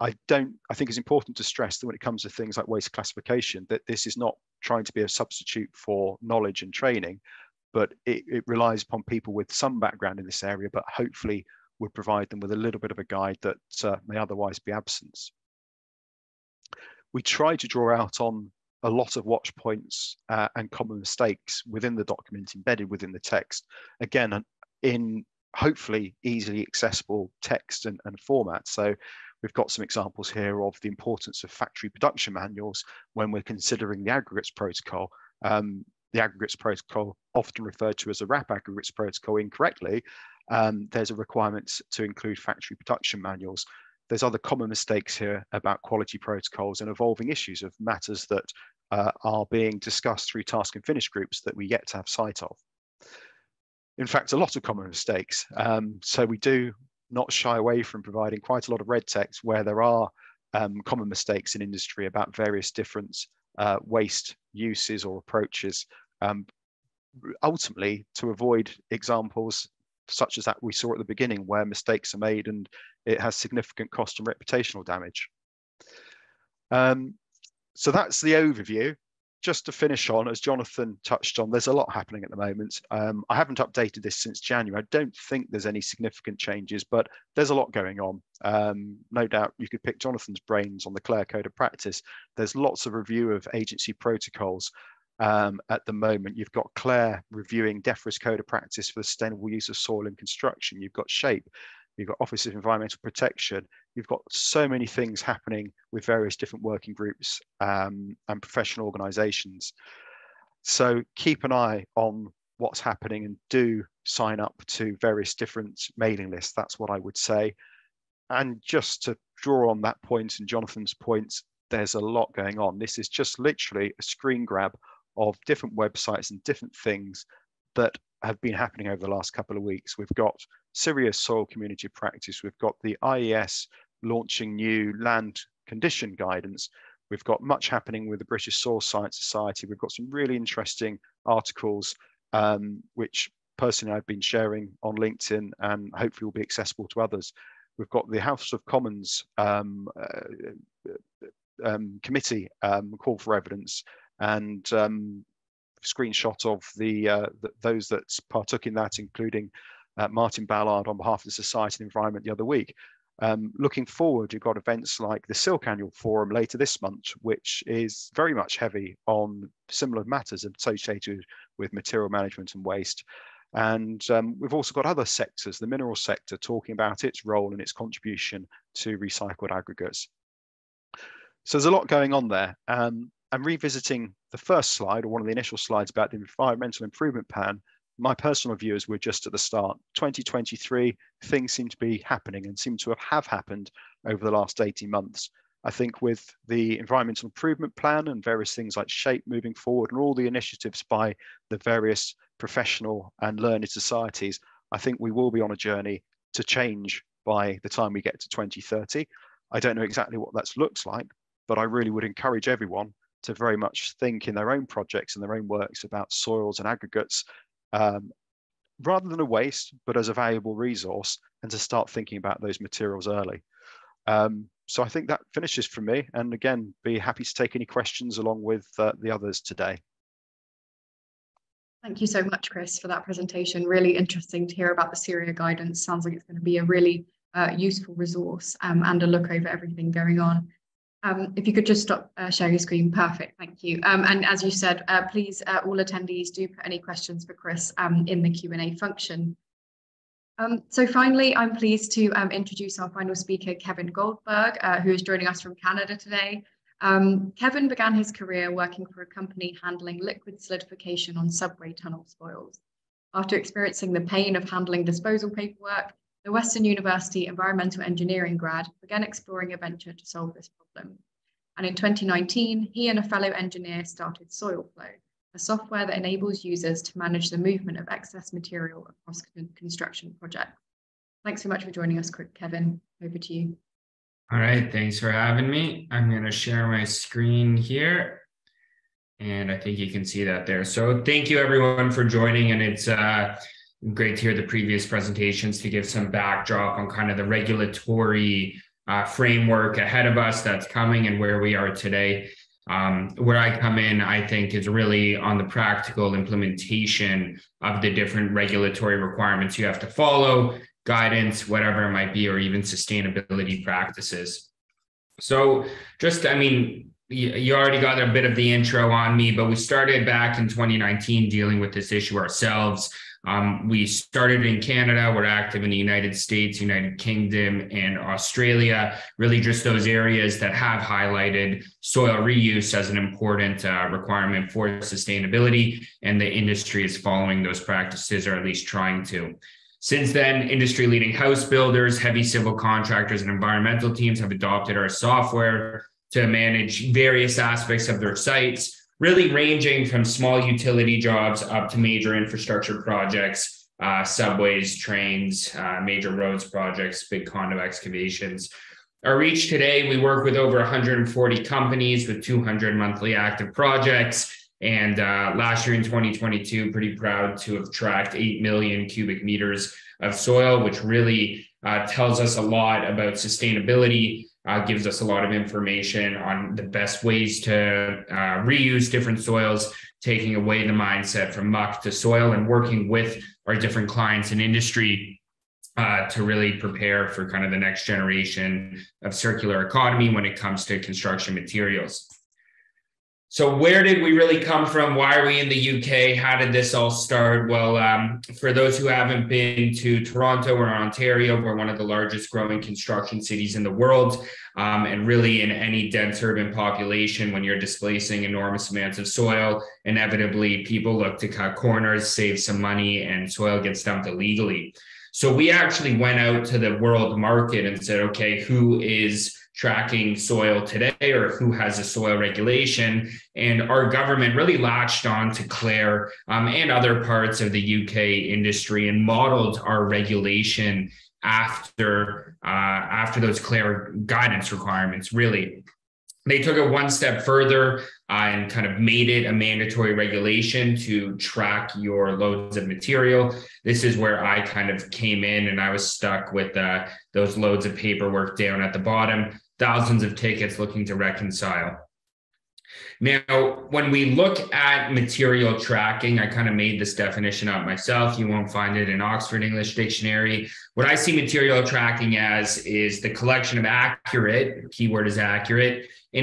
I don't, I think it's important to stress that when it comes to things like waste classification, that this is not trying to be a substitute for knowledge and training, but it, it relies upon people with some background in this area, but hopefully would provide them with a little bit of a guide that uh, may otherwise be absent. We try to draw out on a lot of watch points uh, and common mistakes within the document embedded within the text. Again, in hopefully easily accessible text and, and format. So we've got some examples here of the importance of factory production manuals when we're considering the aggregates protocol. Um, the aggregates protocol, often referred to as the RAP aggregates protocol incorrectly, um, there's a requirement to include factory production manuals. There's other common mistakes here about quality protocols and evolving issues of matters that uh, are being discussed through task and finish groups that we yet to have sight of. In fact, a lot of common mistakes. Um, so we do not shy away from providing quite a lot of red text where there are um, common mistakes in industry about various different uh, waste uses or approaches, um, ultimately to avoid examples such as that we saw at the beginning, where mistakes are made and it has significant cost and reputational damage. Um, so that's the overview. Just to finish on, as Jonathan touched on, there's a lot happening at the moment. Um, I haven't updated this since January. I don't think there's any significant changes, but there's a lot going on. Um, no doubt you could pick Jonathan's brains on the CL:AIRE Code of Practice. There's lots of review of agency protocols um, at the moment. You've got CL:AIRE reviewing DEFRA's Code of Practice for the sustainable use of soil in construction. You've got SHAPE. You've got Office of Environmental Protection. You've got so many things happening with various different working groups um, and professional organisations. So keep an eye on what's happening and do sign up to various different mailing lists. That's what I would say. And just to draw on that point and Jonathan's points, there's a lot going on. This is just literally a screen grab of different websites and different things that have been happening over the last couple of weeks. We've got CIRIA soil community practice. We've got the I E S launching new land condition guidance. We've got much happening with the British Soil Science Society. We've got some really interesting articles, um, which personally I've been sharing on LinkedIn and hopefully will be accessible to others. We've got the House of Commons um, uh, um, committee um, call for evidence, and um, screenshot of the, uh, the those that partook in that, including Uh, Martin Ballard on behalf of the Society for Environment the other week. Um, looking forward, you've got events like the Silk Annual Forum later this month, which is very much heavy on similar matters associated with material management and waste. And um, we've also got other sectors, the mineral sector, talking about its role and its contribution to recycled aggregates. So there's a lot going on there. Um, and revisiting the first slide, or one of the initial slides about the Environmental Improvement Plan, my personal view is we're just at the start. twenty twenty-three, things seem to be happening and seem to have, have happened over the last eighteen months. I think with the Environmental Improvement Plan and various things like SHAPE moving forward and all the initiatives by the various professional and learned societies, I think we will be on a journey to change by the time we get to twenty thirty. I don't know exactly what that looks like, but I really would encourage everyone to very much think in their own projects and their own works about soils and aggregates, Um, rather than a waste, but as a valuable resource, and to start thinking about those materials early. Um, so I think that finishes from me. And again, be happy to take any questions along with uh, the others today. Thank you so much, Chris, for that presentation. Really interesting to hear about the CIRIA guidance. Sounds like it's going to be a really uh, useful resource um, and a look over everything going on. Um, if you could just stop uh, sharing your screen, perfect, thank you. Um, and as you said, uh, please, uh, all attendees, do put any questions for Chris um, in the Q and A function. Um, so finally, I'm pleased to um, introduce our final speaker, Kevin Goldberg, uh, who is joining us from Canada today. Um, Kevin began his career working for a company handling liquid solidification on subway tunnel soils. After experiencing the pain of handling disposal paperwork, the Western University environmental engineering grad began exploring a venture to solve this problem. And in twenty nineteen, he and a fellow engineer started Soilflow, a software that enables users to manage the movement of excess material across construction projects. Thanks so much for joining us, Kevin. Over to you. All right, thanks for having me. I'm going to share my screen here. And I think you can see that there. So thank you everyone for joining. And it's uh, great to hear the previous presentations to give some backdrop on kind of the regulatory uh, framework ahead of us that's coming and where we are today. Um, where I come in, I think, is really on the practical implementation of the different regulatory requirements you have to follow, guidance, whatever it might be, or even sustainability practices. So just, I mean, you already got a bit of the intro on me, but we started back in twenty nineteen dealing with this issue ourselves. Um, we started in Canada, we're active in the United States, United Kingdom, and Australia, really just those areas that have highlighted soil reuse as an important uh, requirement for sustainability, and the industry is following those practices, or at least trying to. Since then, industry-leading house builders, heavy civil contractors, and environmental teams have adopted our software to manage various aspects of their sites, really ranging from small utility jobs up to major infrastructure projects, uh, subways, trains, uh, major roads projects, big condo excavations. Our reach today, we work with over one hundred forty companies with two hundred monthly active projects. And uh, last year in twenty twenty-two, pretty proud to have tracked eight million cubic meters of soil, which really uh, tells us a lot about sustainability, uh, gives us a lot of information on the best ways to uh, reuse different soils, taking away the mindset from muck to soil, and working with our different clients in industry Uh, to really prepare for kind of the next generation of circular economy when it comes to construction materials. So where did we really come from? Why are we in the U K? How did this all start? Well, um, for those who haven't been to Toronto or Ontario, we're one of the largest growing construction cities in the world. Um, and really in any dense urban population, when you're displacing enormous amounts of soil, inevitably people look to cut corners, save some money, and soil gets dumped illegally. So we actually went out to the world market and said, okay, who is tracking soil today, or who has a soil regulation? And our government really latched on to CL:AIRE um, and other parts of the U K industry and modeled our regulation after, uh, after those CL:AIRE guidance requirements, really. They took it one step further uh, and kind of made it a mandatory regulation to track your loads of material. This is where I kind of came in, and I was stuck with uh, those loads of paperwork down at the bottom, thousands of tickets looking to reconcile. Now, when we look at material tracking, I kind of made this definition up myself. You won't find it in Oxford English Dictionary. What I see material tracking as is the collection of accurate, keyword is accurate,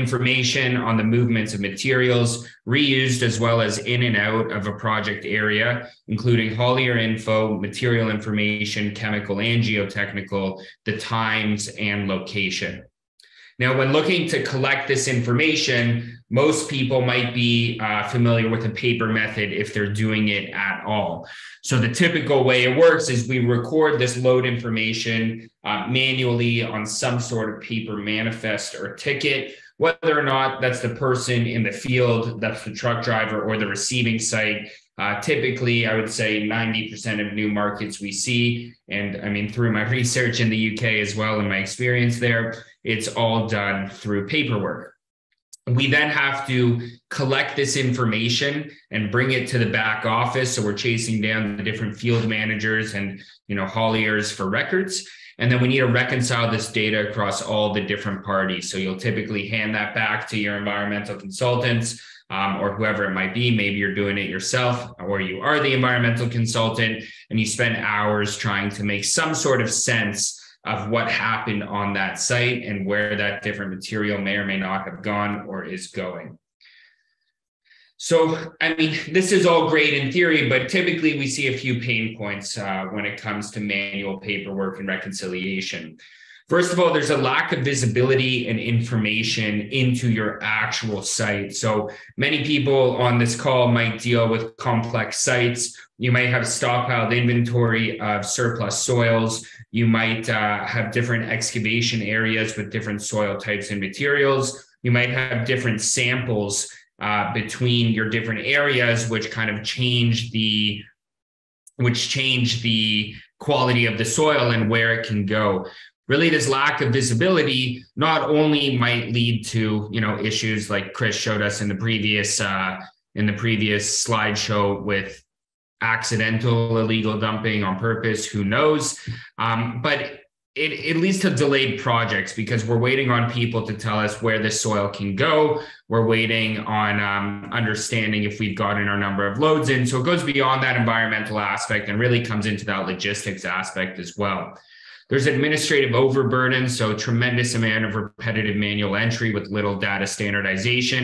information on the movements of materials reused as well as in and out of a project area, including haulier info, material information, chemical and geotechnical, the times and location. Now, when looking to collect this information, most people might be uh, familiar with a paper method if they're doing it at all. So the typical way it works is we record this load information uh, manually on some sort of paper manifest or ticket, whether or not that's the person in the field, that's the truck driver, or the receiving site. Uh, typically, I would say ninety percent of new markets we see, and I mean, through my research in the U K as well and my experience there, it's all done through paperwork. We then have to collect this information and bring it to the back office. So we're chasing down the different field managers and, you know, hauliers for records. And then we need to reconcile this data across all the different parties. So you'll typically hand that back to your environmental consultants, Um, or whoever it might be. Maybe you're doing it yourself, or you are the environmental consultant, and you spend hours trying to make some sort of sense of what happened on that site and where that different material may or may not have gone or is going. So, I mean, this is all great in theory, but typically we see a few pain points uh, when it comes to manual paperwork and reconciliation. First of all, there's a lack of visibility and information into your actual site. So many people on this call might deal with complex sites. You might have stockpiled inventory of surplus soils. You might uh, have different excavation areas with different soil types and materials. You might have different samples uh, between your different areas, which kind of change the, which change the quality of the soil and where it can go. Really, this lack of visibility not only might lead to, you know, issues like Chris showed us in the previous uh, in the previous slideshow with accidental illegal dumping on purpose, who knows, um, but it, it leads to delayed projects because we're waiting on people to tell us where this soil can go. We're waiting on um, understanding if we've gotten our number of loads in. So it goes beyond that environmental aspect and really comes into that logistics aspect as well. There's administrative overburden, so tremendous amount of repetitive manual entry with little data standardization.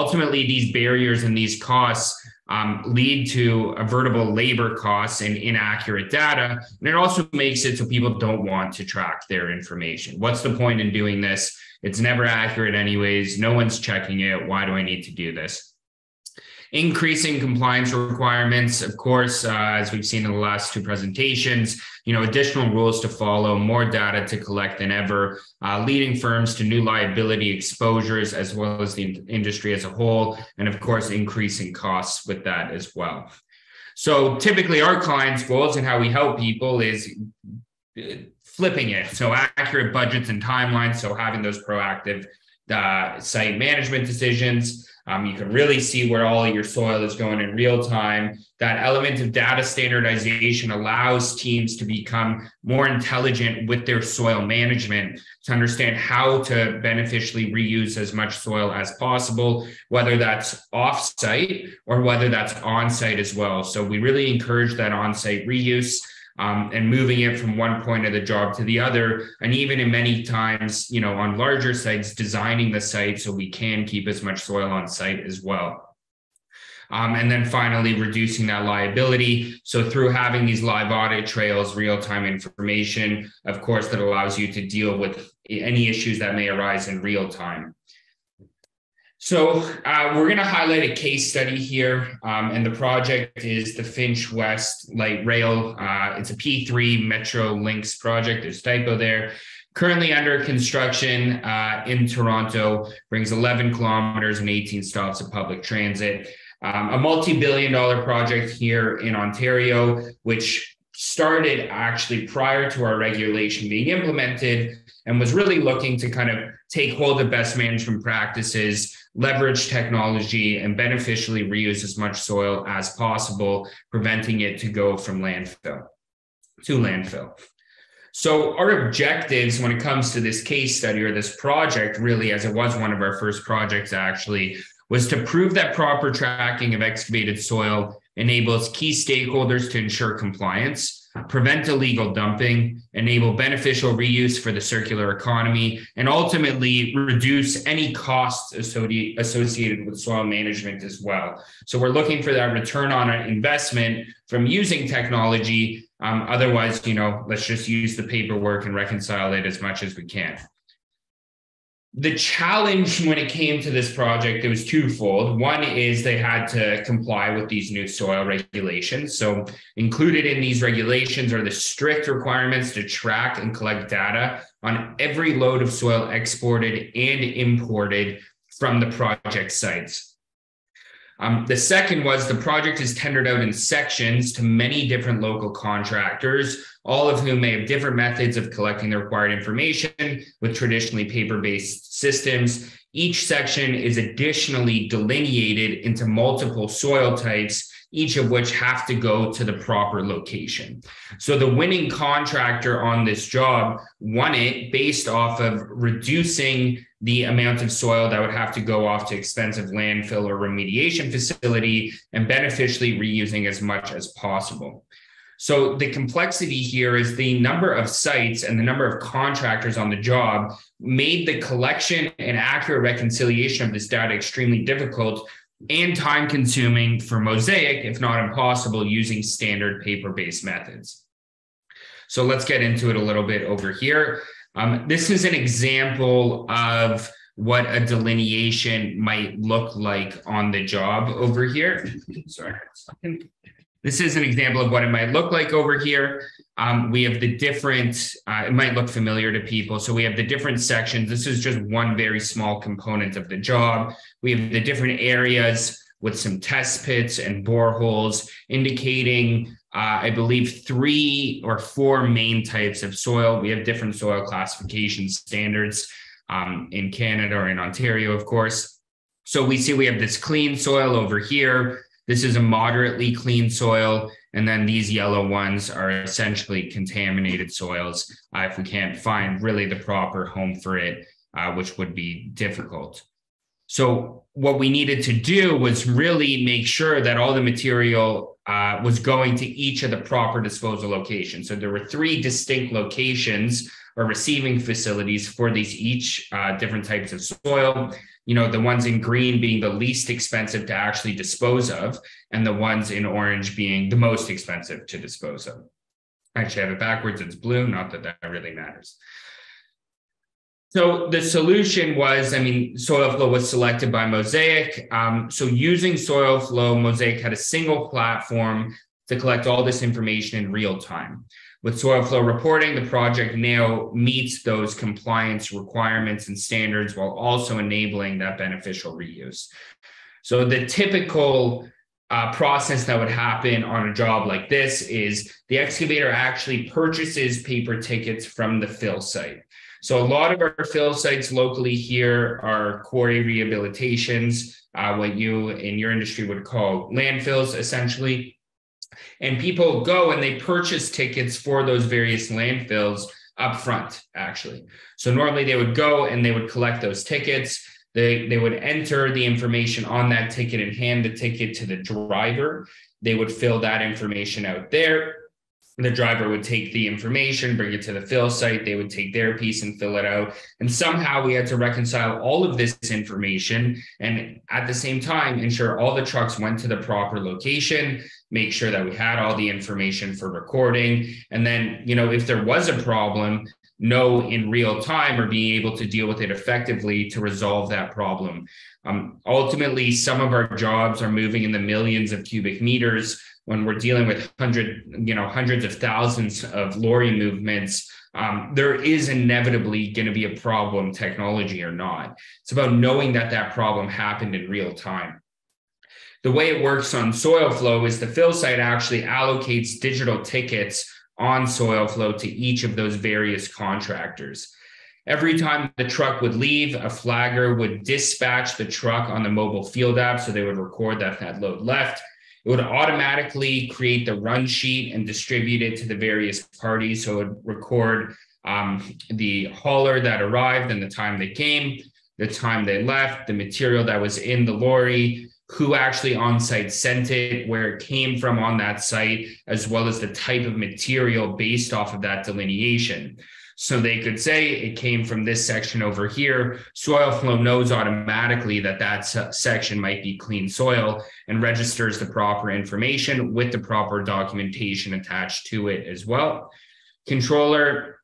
Ultimately, these barriers and these costs um, lead to avoidable labor costs and inaccurate data. And it also makes it so people don't want to track their information. What's the point in doing this? It's never accurate anyways. No one's checking it. Why do I need to do this? Increasing compliance requirements, of course, uh, as we've seen in the last two presentations, you know, additional rules to follow, more data to collect than ever, uh, leading firms to new liability exposures, as well as the industry as a whole, and of course, increasing costs with that as well. So typically our clients' goals and how we help people is flipping it. So accurate budgets and timelines. So having those proactive uh, site management decisions. Um, you can really see where all of your soil is going in real time. That element of data standardization allows teams to become more intelligent with their soil management, to understand how to beneficially reuse as much soil as possible, whether that's off-site or whether that's on-site as well. So we really encourage that on-site reuse. Um, and moving it from one point of the job to the other, and even in many times, you know, on larger sites, designing the site so we can keep as much soil on site as well. Um, and then finally, reducing that liability. So through having these live audit trails, real-time information, of course, that allows you to deal with any issues that may arise in real time. So uh, we're going to highlight a case study here, um, and the project is the Finch West Light Rail. Uh, it's a P three Metro Links project. There's a typo there. Currently under construction uh, in Toronto, brings eleven kilometers and eighteen stops of public transit. Um, a multi-billion dollar project here in Ontario, which started actually prior to our regulation being implemented, and was really looking to kind of take hold of best management practices, leverage technology, and beneficially reuse as much soil as possible, preventing it to go from landfill to landfill. So our objectives when it comes to this case study or this project, really, as it was one of our first projects actually, was to prove that proper tracking of excavated soil enables key stakeholders to ensure compliance, prevent illegal dumping, enable beneficial reuse for the circular economy, and ultimately reduce any costs associated with soil management as well. So we're looking for that return on our investment from using technology. Um, otherwise, you know, let's just use the paperwork and reconcile it as much as we can. The challenge when it came to this project, it was twofold. One is they had to comply with these new soil regulations. So included in these regulations are the strict requirements to track and collect data on every load of soil exported and imported from the project sites. Um, the second was the project is tendered out in sections to many different local contractors, all of whom may have different methods of collecting the required information with traditionally paper-based systems. Each section is additionally delineated into multiple soil types, each of which have to go to the proper location. So the winning contractor on this job won it based off of reducing the amount of soil that would have to go off to expensive landfill or remediation facility and beneficially reusing as much as possible. So the complexity here is the number of sites and the number of contractors on the job made the collection and accurate reconciliation of this data extremely difficult and time-consuming for Mosaic, if not impossible, using standard paper-based methods. So let's get into it a little bit over here. Um, this is an example of what a delineation might look like on the job over here. Sorry. This is an example of what it might look like over here. Um, we have the different, uh, it might look familiar to people. So we have the different sections. This is just one very small component of the job. We have the different areas with some test pits and boreholes indicating, uh, I believe, three or four main types of soil. We have different soil classification standards um, in Canada or in Ontario, of course. So we see we have this clean soil over here. This is a moderately clean soil, and then these yellow ones are essentially contaminated soils uh, if we can't find really the proper home for it, uh, which would be difficult. So what we needed to do was really make sure that all the material uh, was going to each of the proper disposal locations. So there were three distinct locations or receiving facilities for these each uh, different types of soil. You know, the ones in green being the least expensive to actually dispose of, and the ones in orange being the most expensive to dispose of. Actually, I have it backwards, it's blue, not that that really matters. So the solution was, I mean, Soilflow was selected by Mosaic. Um, so using Soilflow, Mosaic had a single platform to collect all this information in real time. With Soilflow reporting, the project now meets those compliance requirements and standards while also enabling that beneficial reuse. So the typical uh, process that would happen on a job like this is the excavator actually purchases paper tickets from the fill site. So a lot of our fill sites locally here are quarry rehabilitations, uh, what you in your industry would call landfills, essentially. And people go and they purchase tickets for those various landfills up front, actually. So normally they would go and they would collect those tickets. They, they would enter the information on that ticket and hand the ticket to the driver. They would fill that information out there. The driver would take the information, bring it to the fill site. They would take their piece and fill it out. And somehow we had to reconcile all of this information and at the same time ensure all the trucks went to the proper location, make sure that we had all the information for recording. And then, you know, if there was a problem, know in real time or being able to deal with it effectively to resolve that problem. Um, ultimately, some of our jobs are moving in the millions of cubic meters. When we're dealing with hundred, you know, hundreds of thousands of lorry movements, um, there is inevitably going to be a problem, technology or not. It's about knowing that that problem happened in real time. The way it works on Soilflow is the fill site actually allocates digital tickets on Soilflow to each of those various contractors. Every time the truck would leave, a flagger would dispatch the truck on the mobile field app, so they would record that that load left. It would automatically create the run sheet and distribute it to the various parties. So it would record um, the hauler that arrived and the time they came, the time they left, the material that was in the lorry, who actually on site sent it, where it came from on that site, as well as the type of material based off of that delineation. So they could say it came from this section over here. Soilflow knows automatically that that section might be clean soil and registers the proper information with the proper documentation attached to it as well. Controller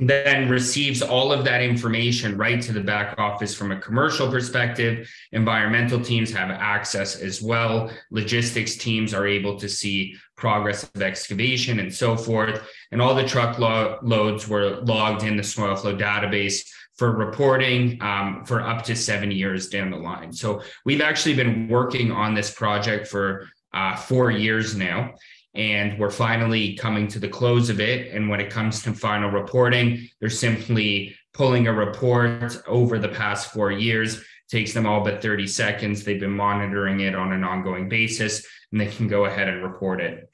then receives all of that information right to the back office from a commercial perspective. Environmental teams have access as well. Logistics teams are able to see progress of excavation and so forth. And all the truck lo loads were logged in the Soilflow database for reporting um, for up to seven years down the line. So we've actually been working on this project for uh, four years now. And we're finally coming to the close of it. And when it comes to final reporting, they're simply pulling a report over the past four years. It takes them all but thirty seconds. They've been monitoring it on an ongoing basis, and they can go ahead and report it.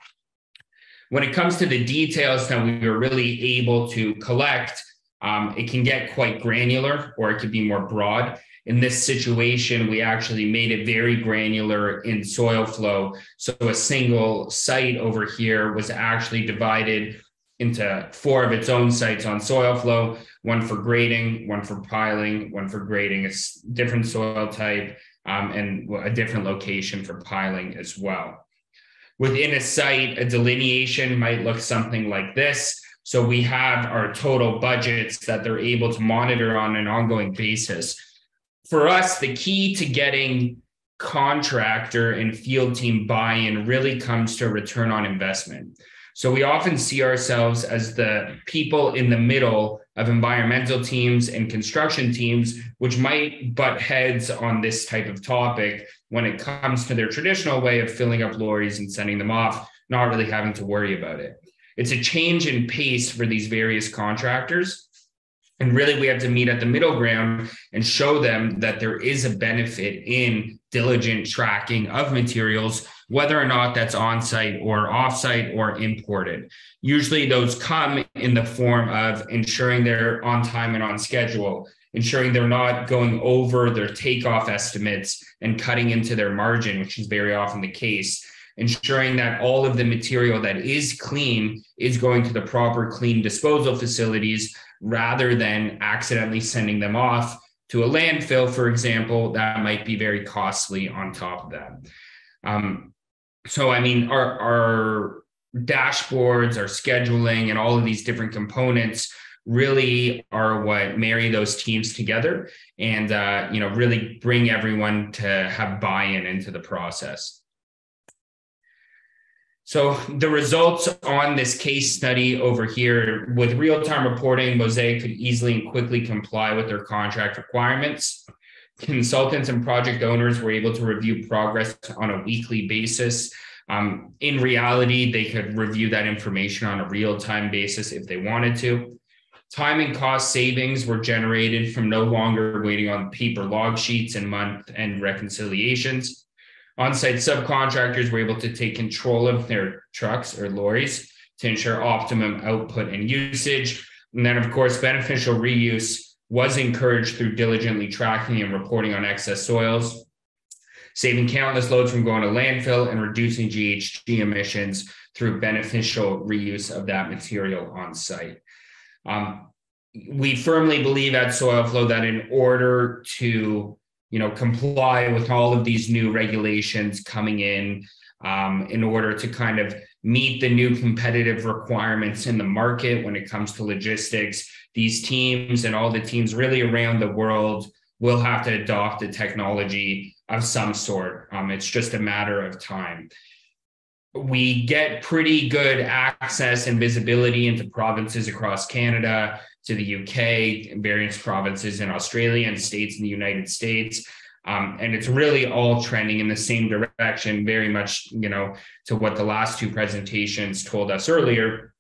When it comes to the details that we were really able to collect, um, it can get quite granular, or it could be more broad. In this situation, we actually made it very granular in Soilflow. So a single site over here was actually divided into four of its own sites on Soilflow, one for grading, one for piling, one for grading, a different soil type, um, and a different location for piling as well. Within a site, a delineation might look something like this. So we have our total budgets that they're able to monitor on an ongoing basis. For us, the key to getting contractor and field team buy-in really comes to return on investment. So we often see ourselves as the people in the middle of environmental teams and construction teams, which might butt heads on this type of topic when it comes to their traditional way of filling up lorries and sending them off, not really having to worry about it. It's a change in pace for these various contractors. And really, we have to meet at the middle ground and show them that there is a benefit in diligent tracking of materials, whether or not that's on-site or off-site or imported. Usually those come in the form of ensuring they're on time and on schedule, ensuring they're not going over their takeoff estimates and cutting into their margin, which is very often the case, ensuring that all of the material that is clean is going to the proper clean disposal facilities, rather than accidentally sending them off to a landfill, for example, that might be very costly on top of that. Um, so, I mean, our, our dashboards, our scheduling, and all of these different components really are what marry those teams together and, uh, you know, really bring everyone to have buy-in into the process. So the results on this case study over here, with real-time reporting, Mosaic could easily and quickly comply with their contract requirements. Consultants and project owners were able to review progress on a weekly basis. Um, in reality, they could review that information on a real-time basis if they wanted to. Time and cost savings were generated from no longer waiting on paper log sheets and month-end reconciliations. On-site subcontractors were able to take control of their trucks or lorries to ensure optimum output and usage. And then, of course, beneficial reuse was encouraged through diligently tracking and reporting on excess soils, saving countless loads from going to landfill and reducing G H G emissions through beneficial reuse of that material on site. Um, we firmly believe at Soilflow that in order to, you know, comply with all of these new regulations coming in, um, in order to kind of meet the new competitive requirements in the market when it comes to logistics, these teams and all the teams really around the world will have to adopt a technology of some sort. Um, it's just a matter of time. We get pretty good access and visibility into provinces across Canada, to the U K, and various provinces in Australia and states in the United States. Um, and it's really all trending in the same direction, very much, you know, to what the last two presentations told us earlier,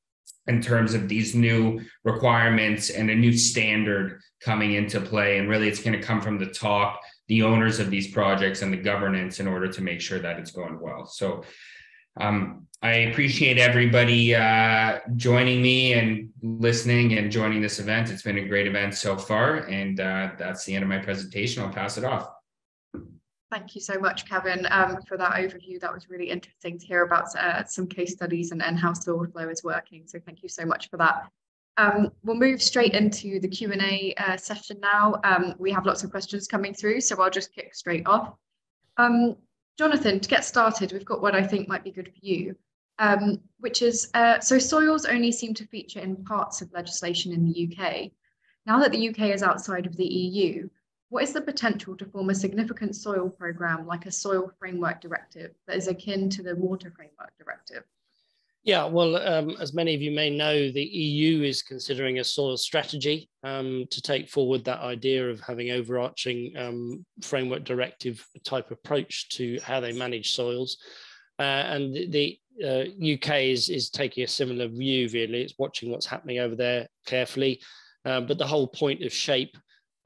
in terms of these new requirements and a new standard coming into play. And really, it's going to come from the top, the owners of these projects and the governance, in order to make sure that it's going well. So um, I appreciate everybody uh, joining me and listening and joining this event. It's been a great event so far. And uh, that's the end of my presentation. I'll pass it off. Thank you so much, Kevin, um, for that overview. That was really interesting to hear about uh, some case studies and, and how Soilflow is working. So thank you so much for that. Um, we'll move straight into the Q and A uh, session now. Um, we have lots of questions coming through, so I'll just kick straight off. Um, Jonathan, to get started, we've got what I think might be good for you, um, which is, uh, so soils only seem to feature in parts of legislation in the U K. Now that the U K is outside of the E U, what is the potential to form a significant soil program like a soil framework directive that is akin to the water framework directive? Yeah, well, um, as many of you may know, the E U is considering a soil strategy um, to take forward that idea of having overarching um, framework directive type approach to how they manage soils. Uh, and the uh, U K is, is taking a similar view, really. It's watching what's happening over there carefully. Uh, but the whole point of SHAPE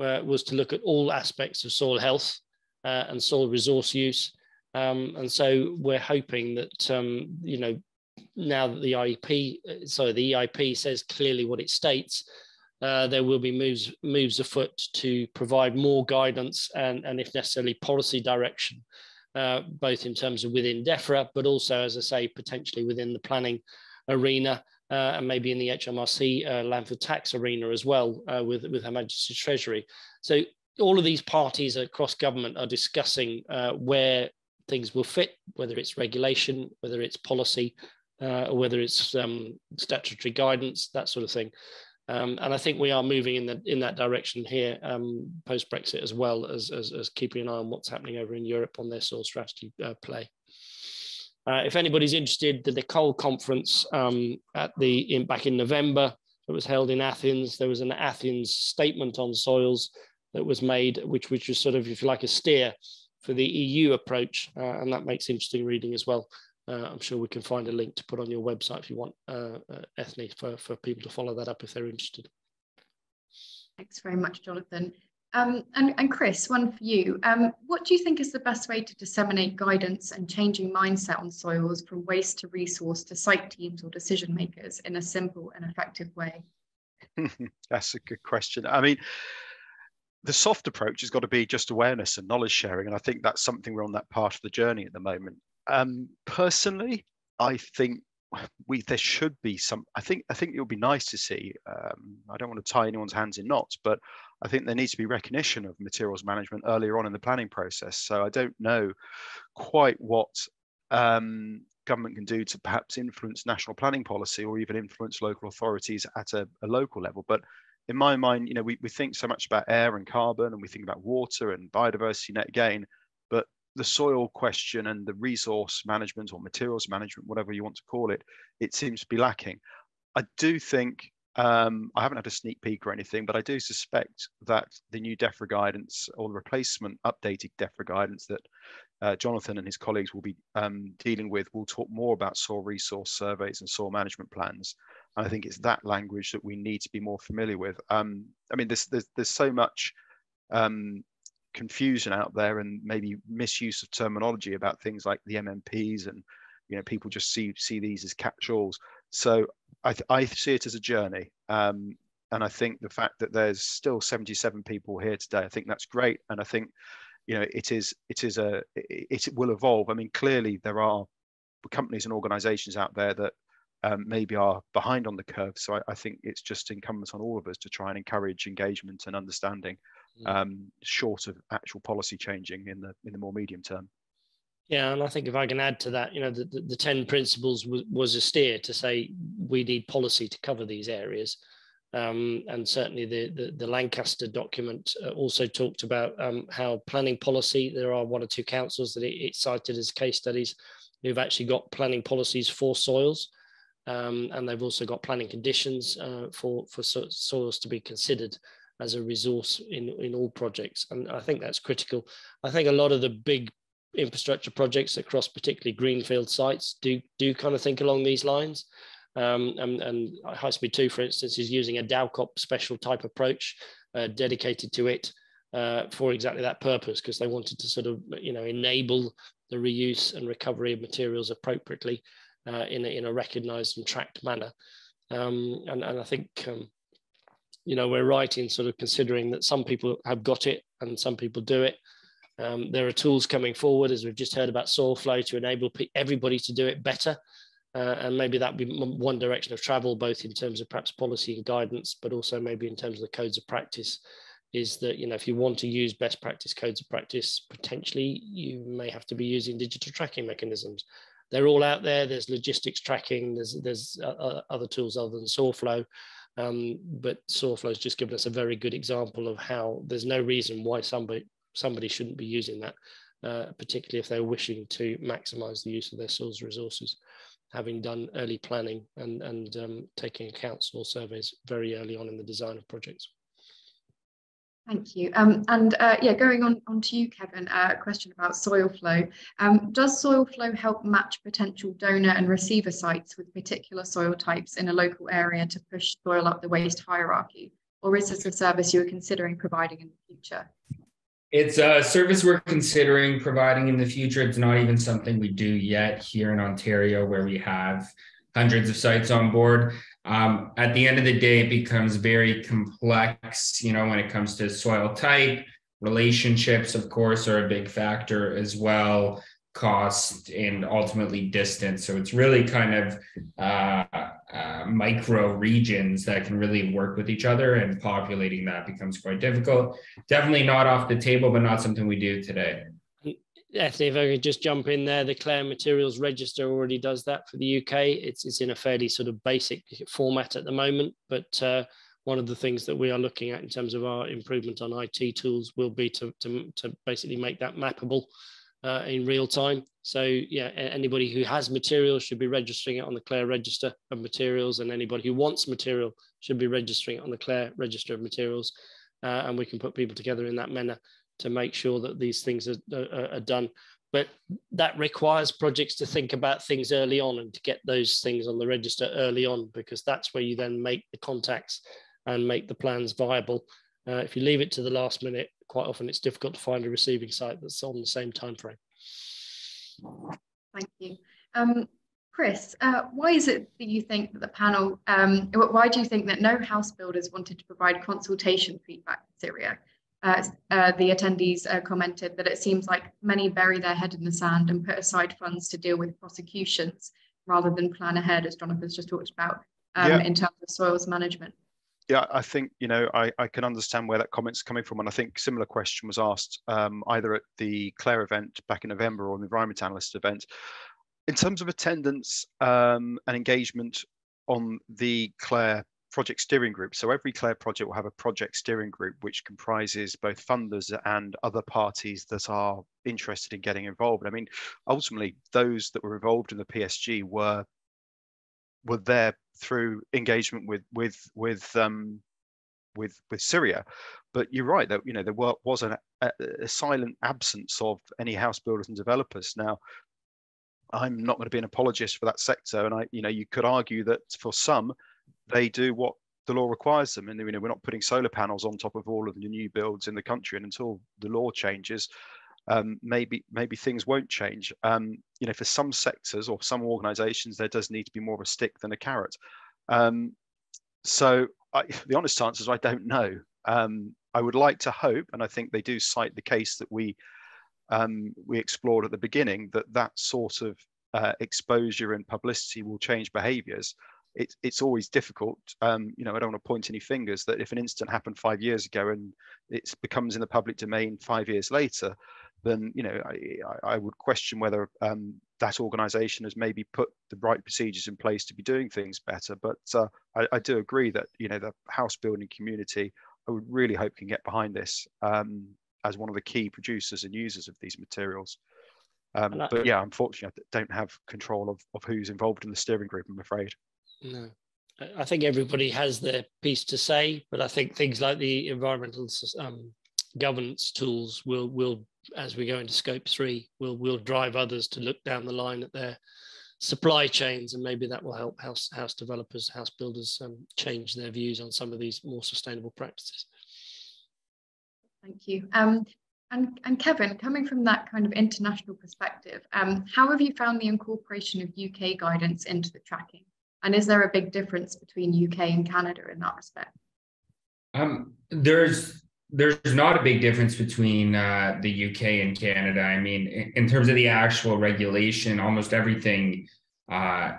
Uh, was to look at all aspects of soil health uh, and soil resource use. Um, and so we're hoping that, um, you know, now that the I E P, sorry, the E I P says clearly what it states, uh, there will be moves, moves afoot to provide more guidance and, and if necessarily, policy direction, uh, both in terms of within DEFRA, but also, as I say, potentially within the planning arena. Uh, and maybe in the H M R C uh, landfill tax arena as well, uh, with, with Her Majesty's Treasury. So all of these parties across government are discussing uh, where things will fit, whether it's regulation, whether it's policy, uh, or whether it's um, statutory guidance, that sort of thing. Um, and I think we are moving in, the, in that direction here um, post-Brexit, as well as, as, as keeping an eye on what's happening over in Europe on their soil strategy uh, play. Uh, if anybody's interested, the Nicole conference um, at the in, back in November, that was held in Athens. There was an Athens statement on soils that was made, which, which was sort of, if you like, a steer for the E U approach, uh, and that makes interesting reading as well. Uh, I'm sure we can find a link to put on your website if you want, uh, uh, Ethne, for, for people to follow that up if they're interested. Thanks very much, Jonathan. Um, and, and Chris, one for you. Um, what do you think is the best way to disseminate guidance and changing mindset on soils from waste to resource to site teams or decision makers in a simple and effective way? That's a good question. I mean, the soft approach has got to be just awareness and knowledge sharing. And I think that's something we're on that part of the journey at the moment. Um, personally, I think we there should be some, I think I think it would be nice to see, um, I don't want to tie anyone's hands in knots, but I think there needs to be recognition of materials management earlier on in the planning process. So I don't know quite what um, government can do to perhaps influence national planning policy or even influence local authorities at a, a local level. But in my mind, you know, we, we think so much about air and carbon, and we think about water and biodiversity net gain, but the soil question and the resource management or materials management, whatever you want to call it, it seems to be lacking. I do think Um, I haven't had a sneak peek or anything, but I do suspect that the new DEFRA guidance, or the replacement updated DEFRA guidance that uh, Jonathan and his colleagues will be um, dealing with, will talk more about soil resource surveys and soil management plans. And I think it's that language that we need to be more familiar with. Um, I mean, there's, there's, there's so much um, confusion out there, and maybe misuse of terminology about things like the M M Ps, and you know, people just see see these as catch-alls. So I, I see it as a journey, um, and I think the fact that there's still seventy-seven people here today, I think that's great, and I think you know it is it is a it, it will evolve. I mean, clearly there are companies and organisations out there that um, maybe are behind on the curve. So I, I think it's just incumbent on all of us to try and encourage engagement and understanding, yeah. um, short of actual policy changing in the in the more medium term. Yeah, and I think if I can add to that, you know, the, the, the ten principles was, was a steer to say we need policy to cover these areas. Um, and certainly the, the, the Lancaster document also talked about um, how planning policy, there are one or two councils that it, it cited as case studies who've actually got planning policies for soils. Um, and they've also got planning conditions uh, for, for so soils to be considered as a resource in, in all projects. And I think that's critical. I think a lot of the big infrastructure projects across particularly greenfield sites do do kind of think along these lines, um, and, and High Speed two, for instance, is using a DowCop special type approach uh, dedicated to it uh, for exactly that purpose, because they wanted to sort of you know enable the reuse and recovery of materials appropriately uh, in a, in a recognised and tracked manner, um, and and I think um, you know we're right in sort of considering that some people have got it and some people do it. Um, there are tools coming forward, as we've just heard about Soilflow, to enable everybody to do it better. Uh, and maybe that would be one direction of travel, both in terms of perhaps policy and guidance, but also maybe in terms of the codes of practice, is that, you know, if you want to use best practice codes of practice, potentially you may have to be using digital tracking mechanisms. They're all out there. There's logistics tracking. There's, there's uh, other tools other than Soilflow. Um, but Soilflow has just given us a very good example of how there's no reason why somebody Somebody shouldn't be using that, uh, particularly if they're wishing to maximise the use of their soils resources, having done early planning and, and um, taking account soil surveys very early on in the design of projects. Thank you. Um, and uh, yeah, going on, on to you, Kevin, uh, a question about Soilflow. Um, does Soilflow help match potential donor and receiver sites with particular soil types in a local area to push soil up the waste hierarchy? Or is this a service you are considering providing in the future? It's a service we're considering providing in the future. It's not even something we do yet here in Ontario, where we have hundreds of sites on board. Um, at the end of the day, it becomes very complex, you know, when it comes to soil type. Relationships, of course, are a big factor as well, cost, and ultimately distance. So it's really kind of uh, uh, micro regions that can really work with each other, and populating that becomes quite difficult. Definitely not off the table, but not something we do today. If I could just jump in there, the CL:AIRE Materials Register already does that for the U K. It's, it's in a fairly sort of basic format at the moment, but uh, one of the things that we are looking at in terms of our improvement on I T tools will be to, to, to basically make that mappable Uh, in real time. So yeah, anybody who has materials should be registering it on the CL:AIRE Register of Materials, and anybody who wants material should be registering it on the CL:AIRE Register of Materials. Uh, and we can put people together in that manner to make sure that these things are, are, are done. But that requires projects to think about things early on and to get those things on the register early on, because that's where you then make the contacts and make the plans viable. Uh, if you leave it to the last minute, quite often it's difficult to find a receiving site that's on the same time frame. Thank you. Um, Chris, uh, why is it that you think that the panel, um, why do you think that no house builders wanted to provide consultation feedback to CIRIA? Uh, uh, the attendees uh, commented that it seems like many bury their head in the sand and put aside funds to deal with prosecutions rather than plan ahead, as Jonathan's just talked about, um, yeah. in terms of soils management. Yeah, I think, you know, I, I can understand where that comment's coming from. And I think similar question was asked um, either at the CL:AIRE event back in November or the Environment Analyst event. In terms of attendance um, and engagement on the CL:AIRE project steering group, so every CL:AIRE project will have a project steering group, which comprises both funders and other parties that are interested in getting involved. I mean, ultimately, those that were involved in the P S G were were there through engagement with with with um, with with CIRIA. But you're right that you know there were, was an, a, a silent absence of any house builders and developers. Now, I'm not going to be an apologist for that sector, and I you know you could argue that for some they do what the law requires them, and you know we're not putting solar panels on top of all of the new builds in the country, and until the law changes, um, maybe maybe things won't change. Um, you know, for some sectors or some organisations, there does need to be more of a stick than a carrot. Um, so I, the honest answer is I don't know. Um, I would like to hope, and I think they do cite the case that we um, we explored at the beginning, that that sort of uh, exposure and publicity will change behaviours. It, it's always difficult. Um, you know, I don't want to point any fingers that if an incident happened five years ago and it becomes in the public domain five years later, then, you know, I, I would question whether um, that organisation has maybe put the right procedures in place to be doing things better. But uh, I, I do agree that, you know, the house building community, I would really hope can get behind this um, as one of the key producers and users of these materials. Um, but yeah, unfortunately, I don't have control of, of who's involved in the steering group, I'm afraid. No, I think everybody has their piece to say, but I think things like the environmental um, governance tools will, will, as we go into scope three, will will drive others to look down the line at their supply chains, and maybe that will help house house developers, house builders um, change their views on some of these more sustainable practices. Thank you. Um, and, and Kevin, coming from that kind of international perspective, um, how have you found the incorporation of U K guidance into the tracking? And is there a big difference between U K and Canada in that respect? Um, there's there's not a big difference between uh, the U K and Canada. I mean, in, in terms of the actual regulation, almost everything uh,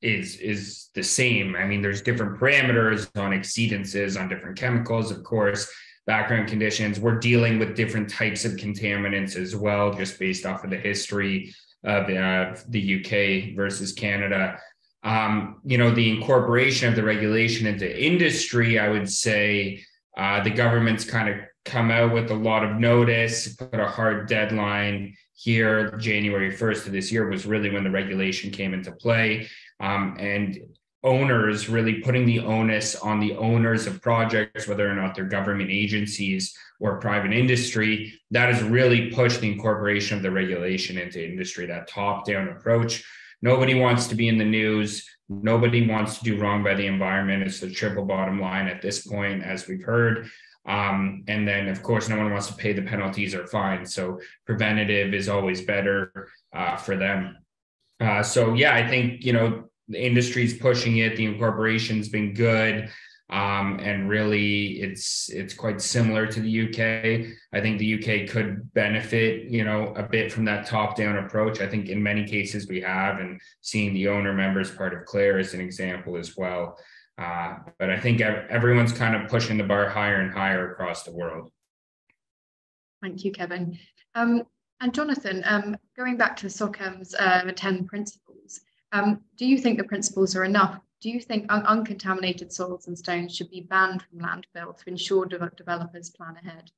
is is the same. I mean, there's different parameters on exceedances, on different chemicals, of course, background conditions. We're dealing with different types of contaminants as well, just based off of the history of uh, the U K versus Canada. Um, you know, the incorporation of the regulation into industry, I would say uh, the government's kind of come out with a lot of notice, put a hard deadline here. January first of this year was really when the regulation came into play. Um, and owners really putting the onus on the owners of projects, whether or not they're government agencies or private industry, that has really pushed the incorporation of the regulation into industry, that top-down approach. Nobody wants to be in the news. Nobody wants to do wrong by the environment. It's the triple bottom line at this point, as we've heard. Um, and then, of course, no one wants to pay the penalties or fines. So preventative is always better uh, for them. Uh, so, yeah, I think, you know, the industry's pushing it. The incorporation's been good. Um, and really, it's it's quite similar to the U K. I think the U K could benefit, you know, a bit from that top-down approach. I think in many cases we have, and seeing the owner members part of CL:AIRE is an example as well. Uh, but I think everyone's kind of pushing the bar higher and higher across the world. Thank you, Kevin. Um, and Jonathan, um, going back to SOCAM's uh, ten principles, um, do you think the principles are enough? Do you think un uncontaminated soils and stones should be banned from landfill to ensure de developers plan ahead?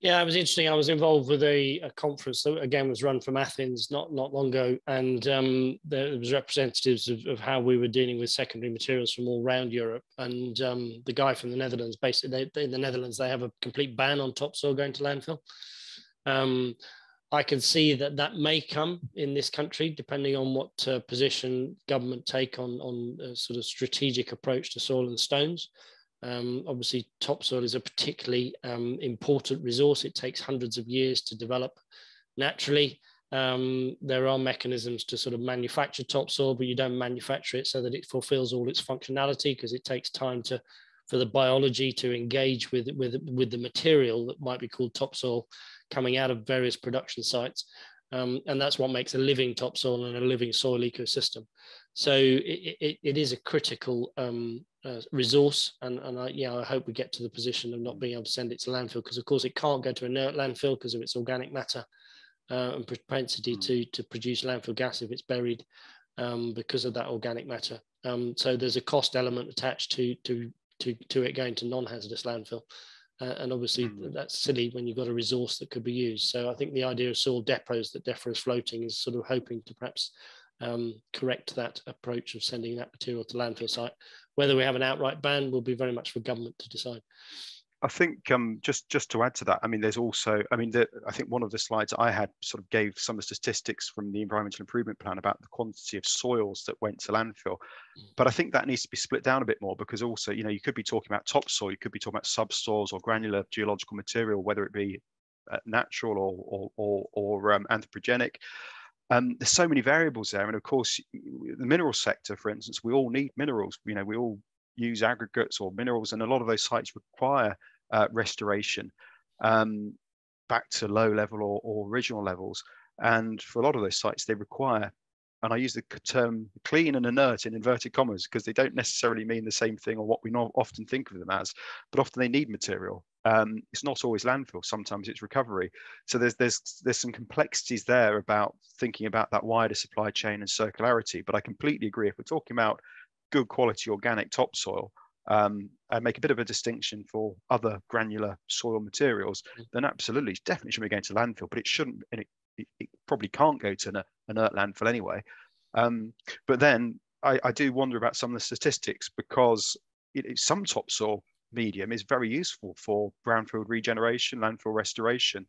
Yeah, it was interesting. I was involved with a, a conference that, again, was run from Athens not, not long ago, and um, there was representatives of, of how we were dealing with secondary materials from all around Europe. And um, the guy from the Netherlands, basically, they, they, in the Netherlands, they have a complete ban on topsoil going to landfill. Um, I can see that that may come in this country, depending on what uh, position government take on, on a sort of strategic approach to soil and stones. Um, obviously, topsoil is a particularly um, important resource. It takes hundreds of years to develop naturally. Um, there are mechanisms to sort of manufacture topsoil, but you don't manufacture it so that it fulfills all its functionality, because it takes time to, for the biology to engage with, with, with the material that might be called topsoil, coming out of various production sites. Um, and that's what makes a living topsoil and a living soil ecosystem. So it, it, it is a critical um, uh, resource. And, and I, yeah, I hope we get to the position of not being able to send it to landfill, because of course it can't go to a inert landfill because of its organic matter uh, and propensity to, to produce landfill gas if it's buried um, because of that organic matter. Um, so there's a cost element attached to, to, to, to it going to non-hazardous landfill. Uh, and obviously that's silly when you've got a resource that could be used. So I think the idea of soil depots that DEFRA is floating is sort of hoping to perhaps um, correct that approach of sending that material to landfill site. Whether we have an outright ban will be very much for government to decide. I think um, just just to add to that, I mean, there's also, I mean, the, I think one of the slides I had sort of gave some of the statistics from the Environmental Improvement Plan about the quantity of soils that went to landfill. But I think that needs to be split down a bit more, because also, you know, you could be talking about topsoil, you could be talking about subsoils or granular geological material, whether it be uh, natural or, or, or, or um, anthropogenic. Um, there's so many variables there. And of course, the mineral sector, for instance, we all need minerals, you know, we all use aggregates or minerals, and a lot of those sites require uh, restoration um, back to low level or, or original levels. And for a lot of those sites, they require, and I use the term clean and inert in inverted commas, because they don't necessarily mean the same thing or what we not often think of them as, but often they need material. Um, it's not always landfill, sometimes it's recovery. So there's, there's, there's some complexities there about thinking about that wider supply chain and circularity. But I completely agree, if we're talking about good quality organic topsoil um, and make a bit of a distinction for other granular soil materials, then absolutely, definitely should be going to landfill, but it shouldn't, and it, it, it probably can't go to an inert landfill anyway. Um, but then I, I do wonder about some of the statistics, because it, it, some topsoil medium is very useful for brownfield regeneration, landfill restoration.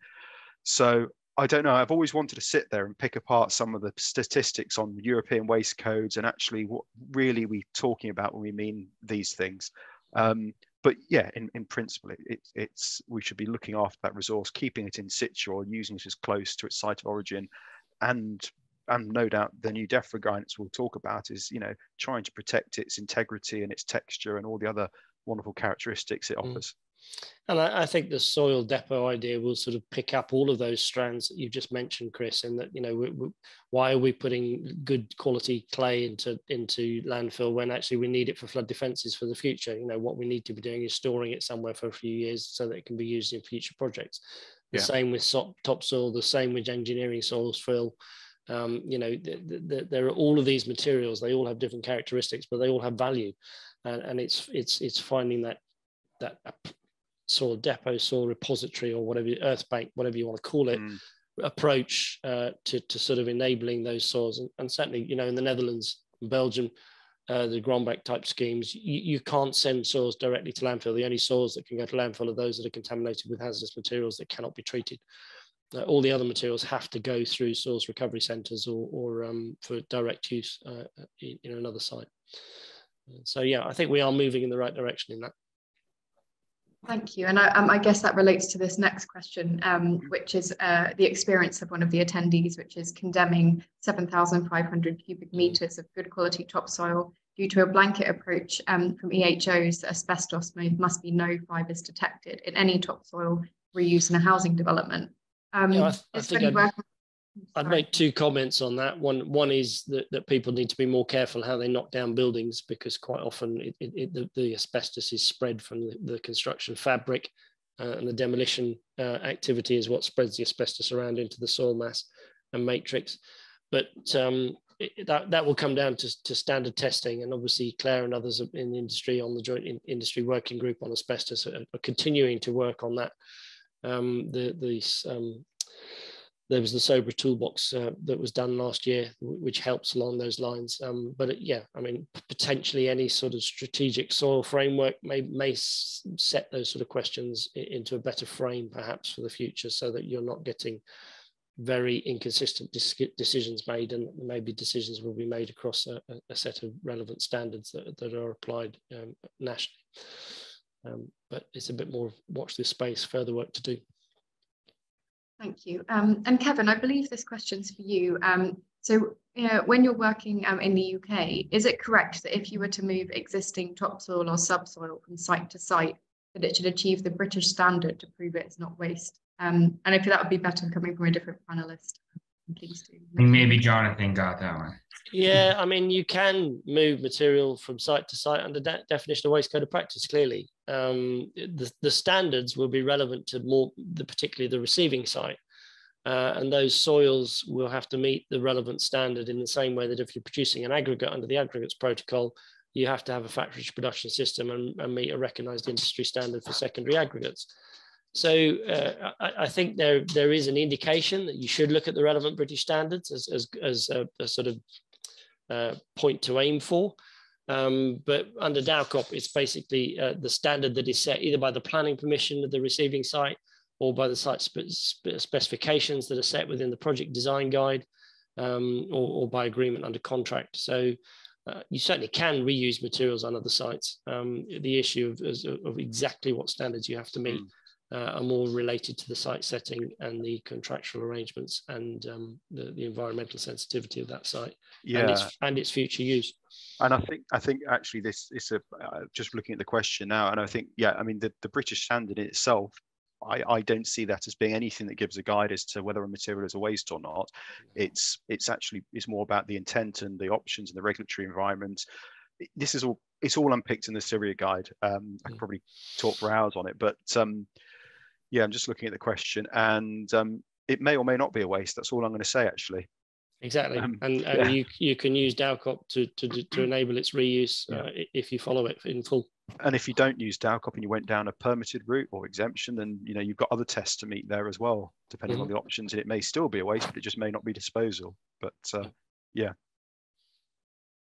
So I don't know, I've always wanted to sit there and pick apart some of the statistics on European waste codes and actually what really we're talking about when we mean these things. Um, but yeah, in, in principle, it, it's, we should be looking after that resource, keeping it in situ or using it as close to its site of origin. And, and no doubt the new DEFRA guidance we'll talk about is, you know, trying to protect its integrity and its texture and all the other wonderful characteristics it offers. Mm. And I, I think the soil depot idea will sort of pick up all of those strands that you've just mentioned, Chris, and that, you know, we, we, why are we putting good quality clay into, into landfill when actually we need it for flood defences for the future? You know, what we need to be doing is storing it somewhere for a few years so that it can be used in future projects. The yeah. same with so topsoil, the same with engineering soils fill. Um, you know, th th there are all of these materials, they all have different characteristics, but they all have value. And, and it's, it's, it's finding that, that soil depot, soil repository, or whatever, earth bank, whatever you want to call it, mm. approach uh, to, to sort of enabling those soils. And, and certainly, you know, in the Netherlands, Belgium, uh, the Grondbank type schemes, you, you can't send soils directly to landfill. The only soils that can go to landfill are those that are contaminated with hazardous materials that cannot be treated. Uh, all the other materials have to go through soils recovery centres or, or um, for direct use uh, in, in another site. So yeah, I think we are moving in the right direction in that. Thank you. And I, um, I guess that relates to this next question, um, which is uh, the experience of one of the attendees, which is condemning seven thousand five hundred cubic metres of good quality topsoil due to a blanket approach um, from E H Os that asbestos may, must be no fibres detected in any topsoil reuse in a housing development. Um, yeah, I, I think I'd, work... I'd make two comments on that. One, one is that, that people need to be more careful how they knock down buildings, because quite often it, it, it, the, the asbestos is spread from the, the construction fabric, uh, and the demolition uh, activity is what spreads the asbestos around into the soil mass and matrix. But um, it, that, that will come down to, to standard testing, and obviously Claire and others in the industry on the Joint Industry Working Group on Asbestos are, are continuing to work on that. Um, the, the, um, there was the SOBRA toolbox uh, that was done last year, which helps along those lines. Um, but it, yeah, I mean, potentially any sort of strategic soil framework may, may set those sort of questions into a better frame, perhaps, for the future, so that you're not getting very inconsistent decisions made, and maybe decisions will be made across a, a set of relevant standards that, that are applied um, nationally. Um, but it's a bit more watch this space, further work to do. Thank you. Um, and Kevin, I believe this question's for you. Um, so uh, when you're working um, in the U K, is it correct that if you were to move existing topsoil or subsoil from site to site, that it should achieve the British standard to prove it's not waste? Um, and if that would be better coming from a different panellist, please do. Maybe Jonathan got that one. Yeah, I mean, you can move material from site to site under that definition of waste code of practice, clearly. Um, the, the standards will be relevant to more, the, particularly the receiving site. Uh, and those soils will have to meet the relevant standard in the same way that if you're producing an aggregate under the aggregates protocol, you have to have a factory production system and, and meet a recognised industry standard for secondary aggregates. So uh, I, I think there, there is an indication that you should look at the relevant British standards as, as, as a, a sort of uh, point to aim for. Um, but under DowCop, it's basically uh, the standard that is set either by the planning permission of the receiving site or by the site spe specifications that are set within the project design guide, um, or, or by agreement under contract. So uh, you certainly can reuse materials on other sites. Um, the issue of, is, of exactly what standards you have to meet uh, are more related to the site setting and the contractual arrangements and um, the, the environmental sensitivity of that site, yeah, and its, and its future use. And I think I think actually this is a uh, just looking at the question now, and I think yeah, I mean the, the British standard in itself, I, I don't see that as being anything that gives a guide as to whether a material is a waste or not. It's it's actually it's more about the intent and the options and the regulatory environment. This is all it's all unpicked in the CIRIA guide. Um, I could probably talk for hours on it, but um, yeah, I'm just looking at the question, and um, it may or may not be a waste. That's all I'm going to say actually. Exactly, um, and, and yeah. you you can use DowCop to to to enable its reuse yeah. uh, if you follow it in full. And if you don't use DowCop and you went down a permitted route or exemption, then you know you've got other tests to meet there as well, depending mm-hmm. on the options. And it may still be a waste, but it just may not be disposal. But uh, yeah.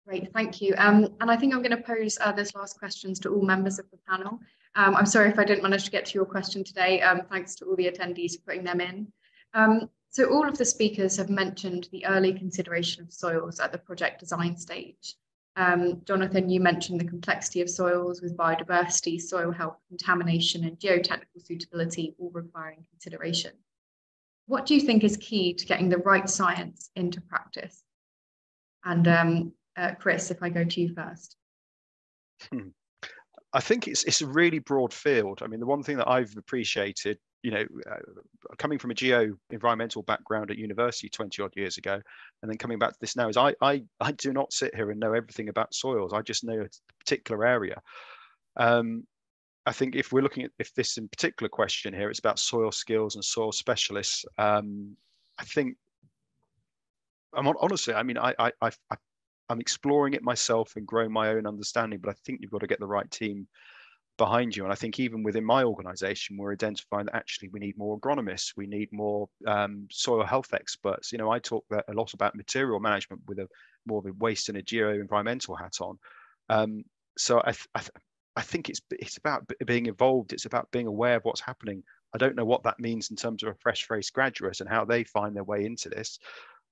Great, thank you. Um, and I think I'm going to pose uh, those last questions to all members of the panel. Um, I'm sorry if I didn't manage to get to your question today. Um, thanks to all the attendees for putting them in. Um, So all of the speakers have mentioned the early consideration of soils at the project design stage. Um, Jonathan, you mentioned the complexity of soils with biodiversity, soil health, contamination, and geotechnical suitability all requiring consideration. What do you think is key to getting the right science into practice? And um, uh, Chris, if I go to you first. Hmm. I think it's, it's a really broad field. I mean, the one thing that I've appreciated, you know, uh, coming from a geo environmental background at university twenty odd years ago, and then coming back to this now, is I, I, I do not sit here and know everything about soils. I just know a particular area. Um, I think if we're looking at if this in particular question here, it's about soil skills and soil specialists. Um, I think, I'm honestly, I mean, I, I, I, I I'm exploring it myself and growing my own understanding, but I think you've got to get the right team behind you. And I think even within my organization, we're identifying that actually we need more agronomists, we need more um, soil health experts. You know, I talk a lot about material management with a more of a waste and a geo-environmental hat on. Um, so I, th I, th I think it's, it's about being involved. It's about being aware of what's happening. I don't know what that means in terms of a fresh-faced graduate and how they find their way into this.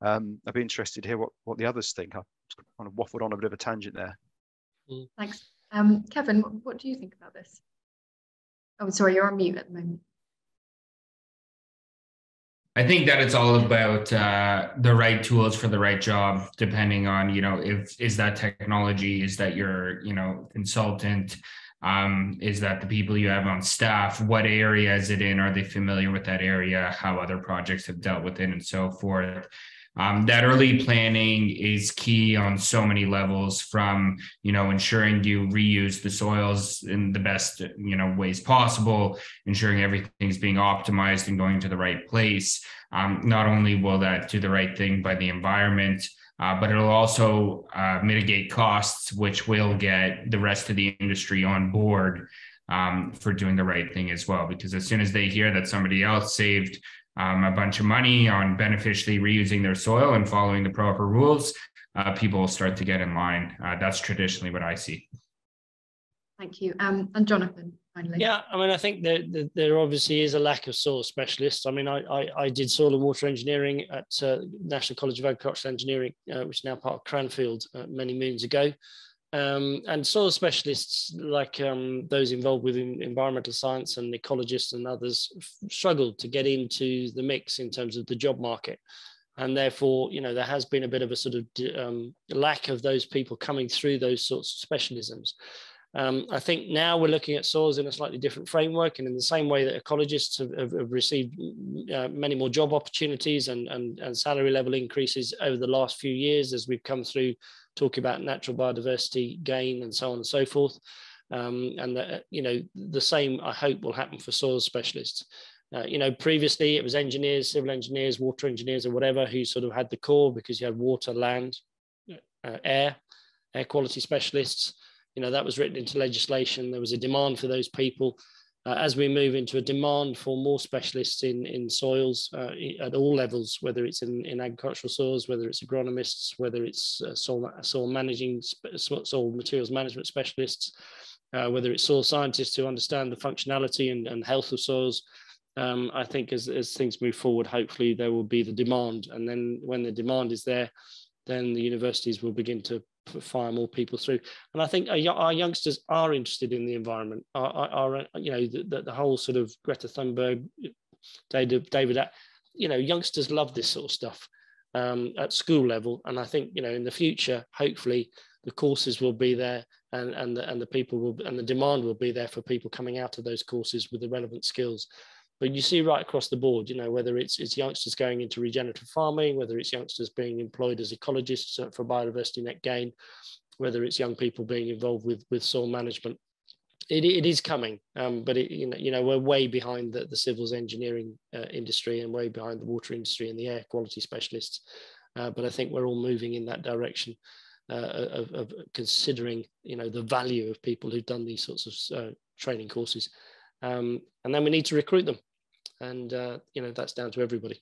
Um, I'd be interested to hear what, what the others think. I've kind of waffled on a bit of a tangent there. Thanks. Um, Kevin, what, what do you think about this? Oh, sorry, you're on mute at the moment. I think that it's all about uh, the right tools for the right job, depending on, you know, if is that technology, is that your, you know, consultant, um, is that the people you have on staff, what area is it in, are they familiar with that area, how other projects have dealt with it, and so forth. Um, that early planning is key on so many levels, from, you know, ensuring you reuse the soils in the best, you know, ways possible, ensuring everything's being optimized and going to the right place. Um, not only will that do the right thing by the environment, uh, but it'll also uh, mitigate costs, which will get the rest of the industry on board um, for doing the right thing as well. Because as soon as they hear that somebody else saved Um, a bunch of money on beneficially reusing their soil and following the proper rules, uh, people will start to get in line. Uh, that's traditionally what I see. Thank you. Um, and Jonathan, finally. Yeah, I mean, I think that, that there obviously is a lack of soil specialists. I mean, I, I, I did soil and water engineering at uh, National College of Agricultural Engineering, uh, which is now part of Cranfield, uh, many moons ago. Um, and soil specialists, like um, those involved with environmental science and ecologists and others, struggled to get into the mix in terms of the job market. And therefore, you know, there has been a bit of a sort of um, lack of those people coming through those sorts of specialisms. Um, I think now we're looking at soils in a slightly different framework, and in the same way that ecologists have, have, have received uh, many more job opportunities and, and, and salary level increases over the last few years as we've come through talking about natural biodiversity gain and so on and so forth. Um, and, the, you know, the same, I hope, will happen for soil specialists. Uh, you know, previously it was engineers, civil engineers, water engineers or whatever who sort of had the core, because you had water, land, uh, air, air quality specialists. You know, that was written into legislation. There was a demand for those people. uh, as we move into a demand for more specialists in, in soils uh, at all levels, whether it's in, in agricultural soils, whether it's agronomists, whether it's uh, soil, soil managing, soil materials management specialists, uh, whether it's soil scientists who understand the functionality and, and health of soils. Um, I think as, as things move forward, hopefully there will be the demand. And then when the demand is there, then the universities will begin to fire more people through. And I think our, our youngsters are interested in the environment. Our, our, our, you know, the, the whole sort of Greta Thunberg, David, David, you know, youngsters love this sort of stuff um, at school level. And I think, you know, in the future, hopefully the courses will be there, and, and, the, and the people will, and the demand will be there for people coming out of those courses with the relevant skills. But you see right across the board, you know, whether it's, it's youngsters going into regenerative farming, whether it's youngsters being employed as ecologists for biodiversity net gain, whether it's young people being involved with, with soil management, it, it is coming. Um, but, it, you know, you know, we're way behind the, the civils engineering uh, industry, and way behind the water industry and the air quality specialists. Uh, but I think we're all moving in that direction uh, of, of considering, you know, the value of people who've done these sorts of uh, training courses. Um, and then we need to recruit them. And, uh, you know, that's down to everybody.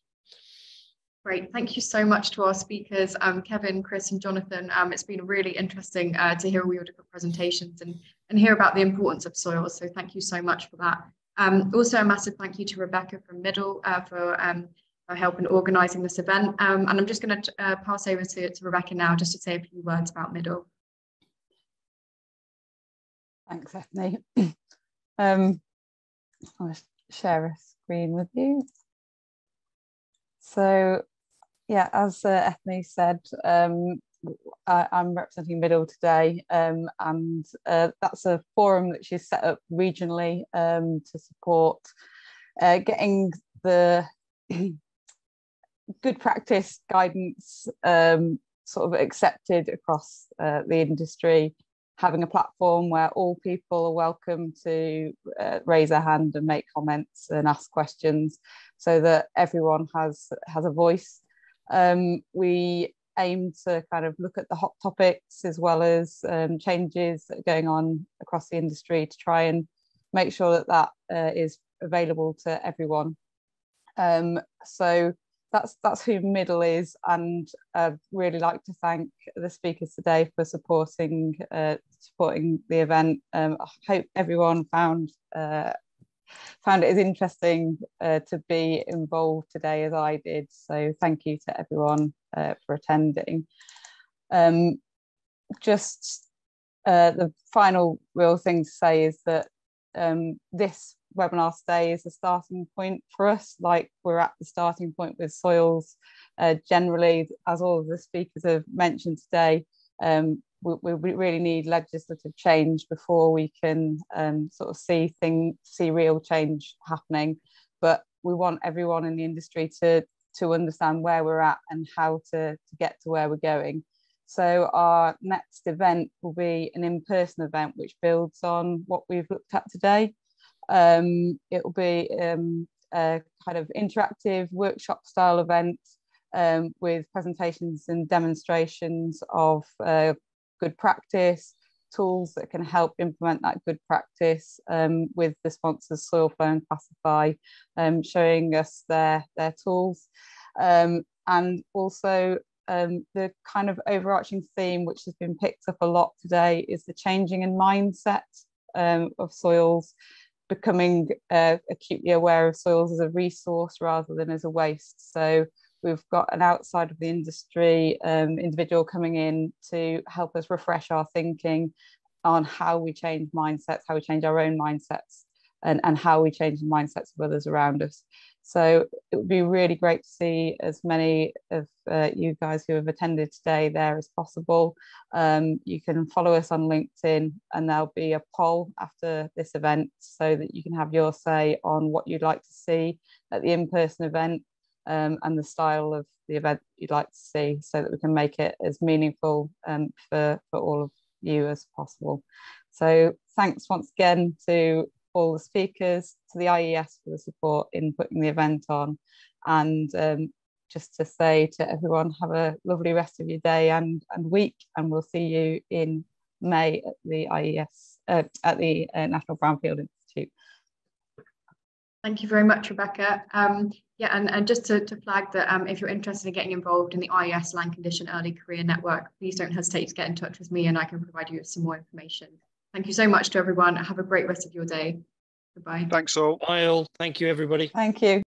Great. Thank you so much to our speakers, um, Kevin, Chris and Jonathan. Um, it's been really interesting uh, to hear all your different presentations and, and hear about the importance of soils. So thank you so much for that. Um, also, a massive thank you to Rebecca from MidLE uh, for um, her help in organising this event. Um, and I'm just going to uh, pass over to, to Rebecca now just to say a few words about MidLE. Thanks, Ethne. um, I'll share a screen with you. So, yeah, as uh, Ethne said, um, I, I'm representing MidLE today, um, and uh, that's a forum that she's set up regionally um, to support uh, getting the good practice guidance um, sort of accepted across uh, the industry. Having a platform where all people are welcome to uh, raise their hand and make comments and ask questions, so that everyone has has a voice. Um, we aim to kind of look at the hot topics as well as um, changes that are going on across the industry to try and make sure that that uh, is available to everyone. Um, so that's that's who MidLE is, and I'd really like to thank the speakers today for supporting uh, supporting the event. Um, I hope everyone found uh, found it as interesting uh, to be involved today as I did. So thank you to everyone uh, for attending. Um, just uh, the final real thing to say is that um, this webinar today is the starting point for us, like we're at the starting point with soils uh, generally, as all of the speakers have mentioned today. um, we, we really need legislative change before we can um, sort of see thing, see real change happening, but we want everyone in the industry to to understand where we're at and how to, to get to where we're going. So our next event will be an in-person event which builds on what we've looked at today. Um, it will be um, a kind of interactive workshop style event um, with presentations and demonstrations of uh, good practice, tools that can help implement that good practice um, with the sponsors Soilflow and Classify um, showing us their, their tools. Um, and also um, the kind of overarching theme which has been picked up a lot today is the changing in mindset um, of soils. Becoming uh, acutely aware of soils as a resource rather than as a waste. So we've got an outside of the industry um, individual coming in to help us refresh our thinking on how we change mindsets, how we change our own mindsets, and, and how we change the mindsets of others around us. So it would be really great to see as many of uh, you guys who have attended today there as possible. Um, you can follow us on LinkedIn, and there'll be a poll after this event so that you can have your say on what you'd like to see at the in-person event um, and the style of the event you'd like to see, so that we can make it as meaningful um, for, for all of you as possible. So thanks once again to all the speakers, to the I E S for the support in putting the event on, and um, just to say to everyone, have a lovely rest of your day and, and week, and we'll see you in May at the I E S, uh, at the uh, National Brownfield Institute. Thank you very much, Rebecca. Um, yeah, and, and just to, to flag that um, if you're interested in getting involved in the I E S Land Condition Early Career Network, please don't hesitate to get in touch with me and I can provide you with some more information. Thank you so much to everyone. Have a great rest of your day. Goodbye. Thanks all. Bye all. Thank you, everybody. Thank you.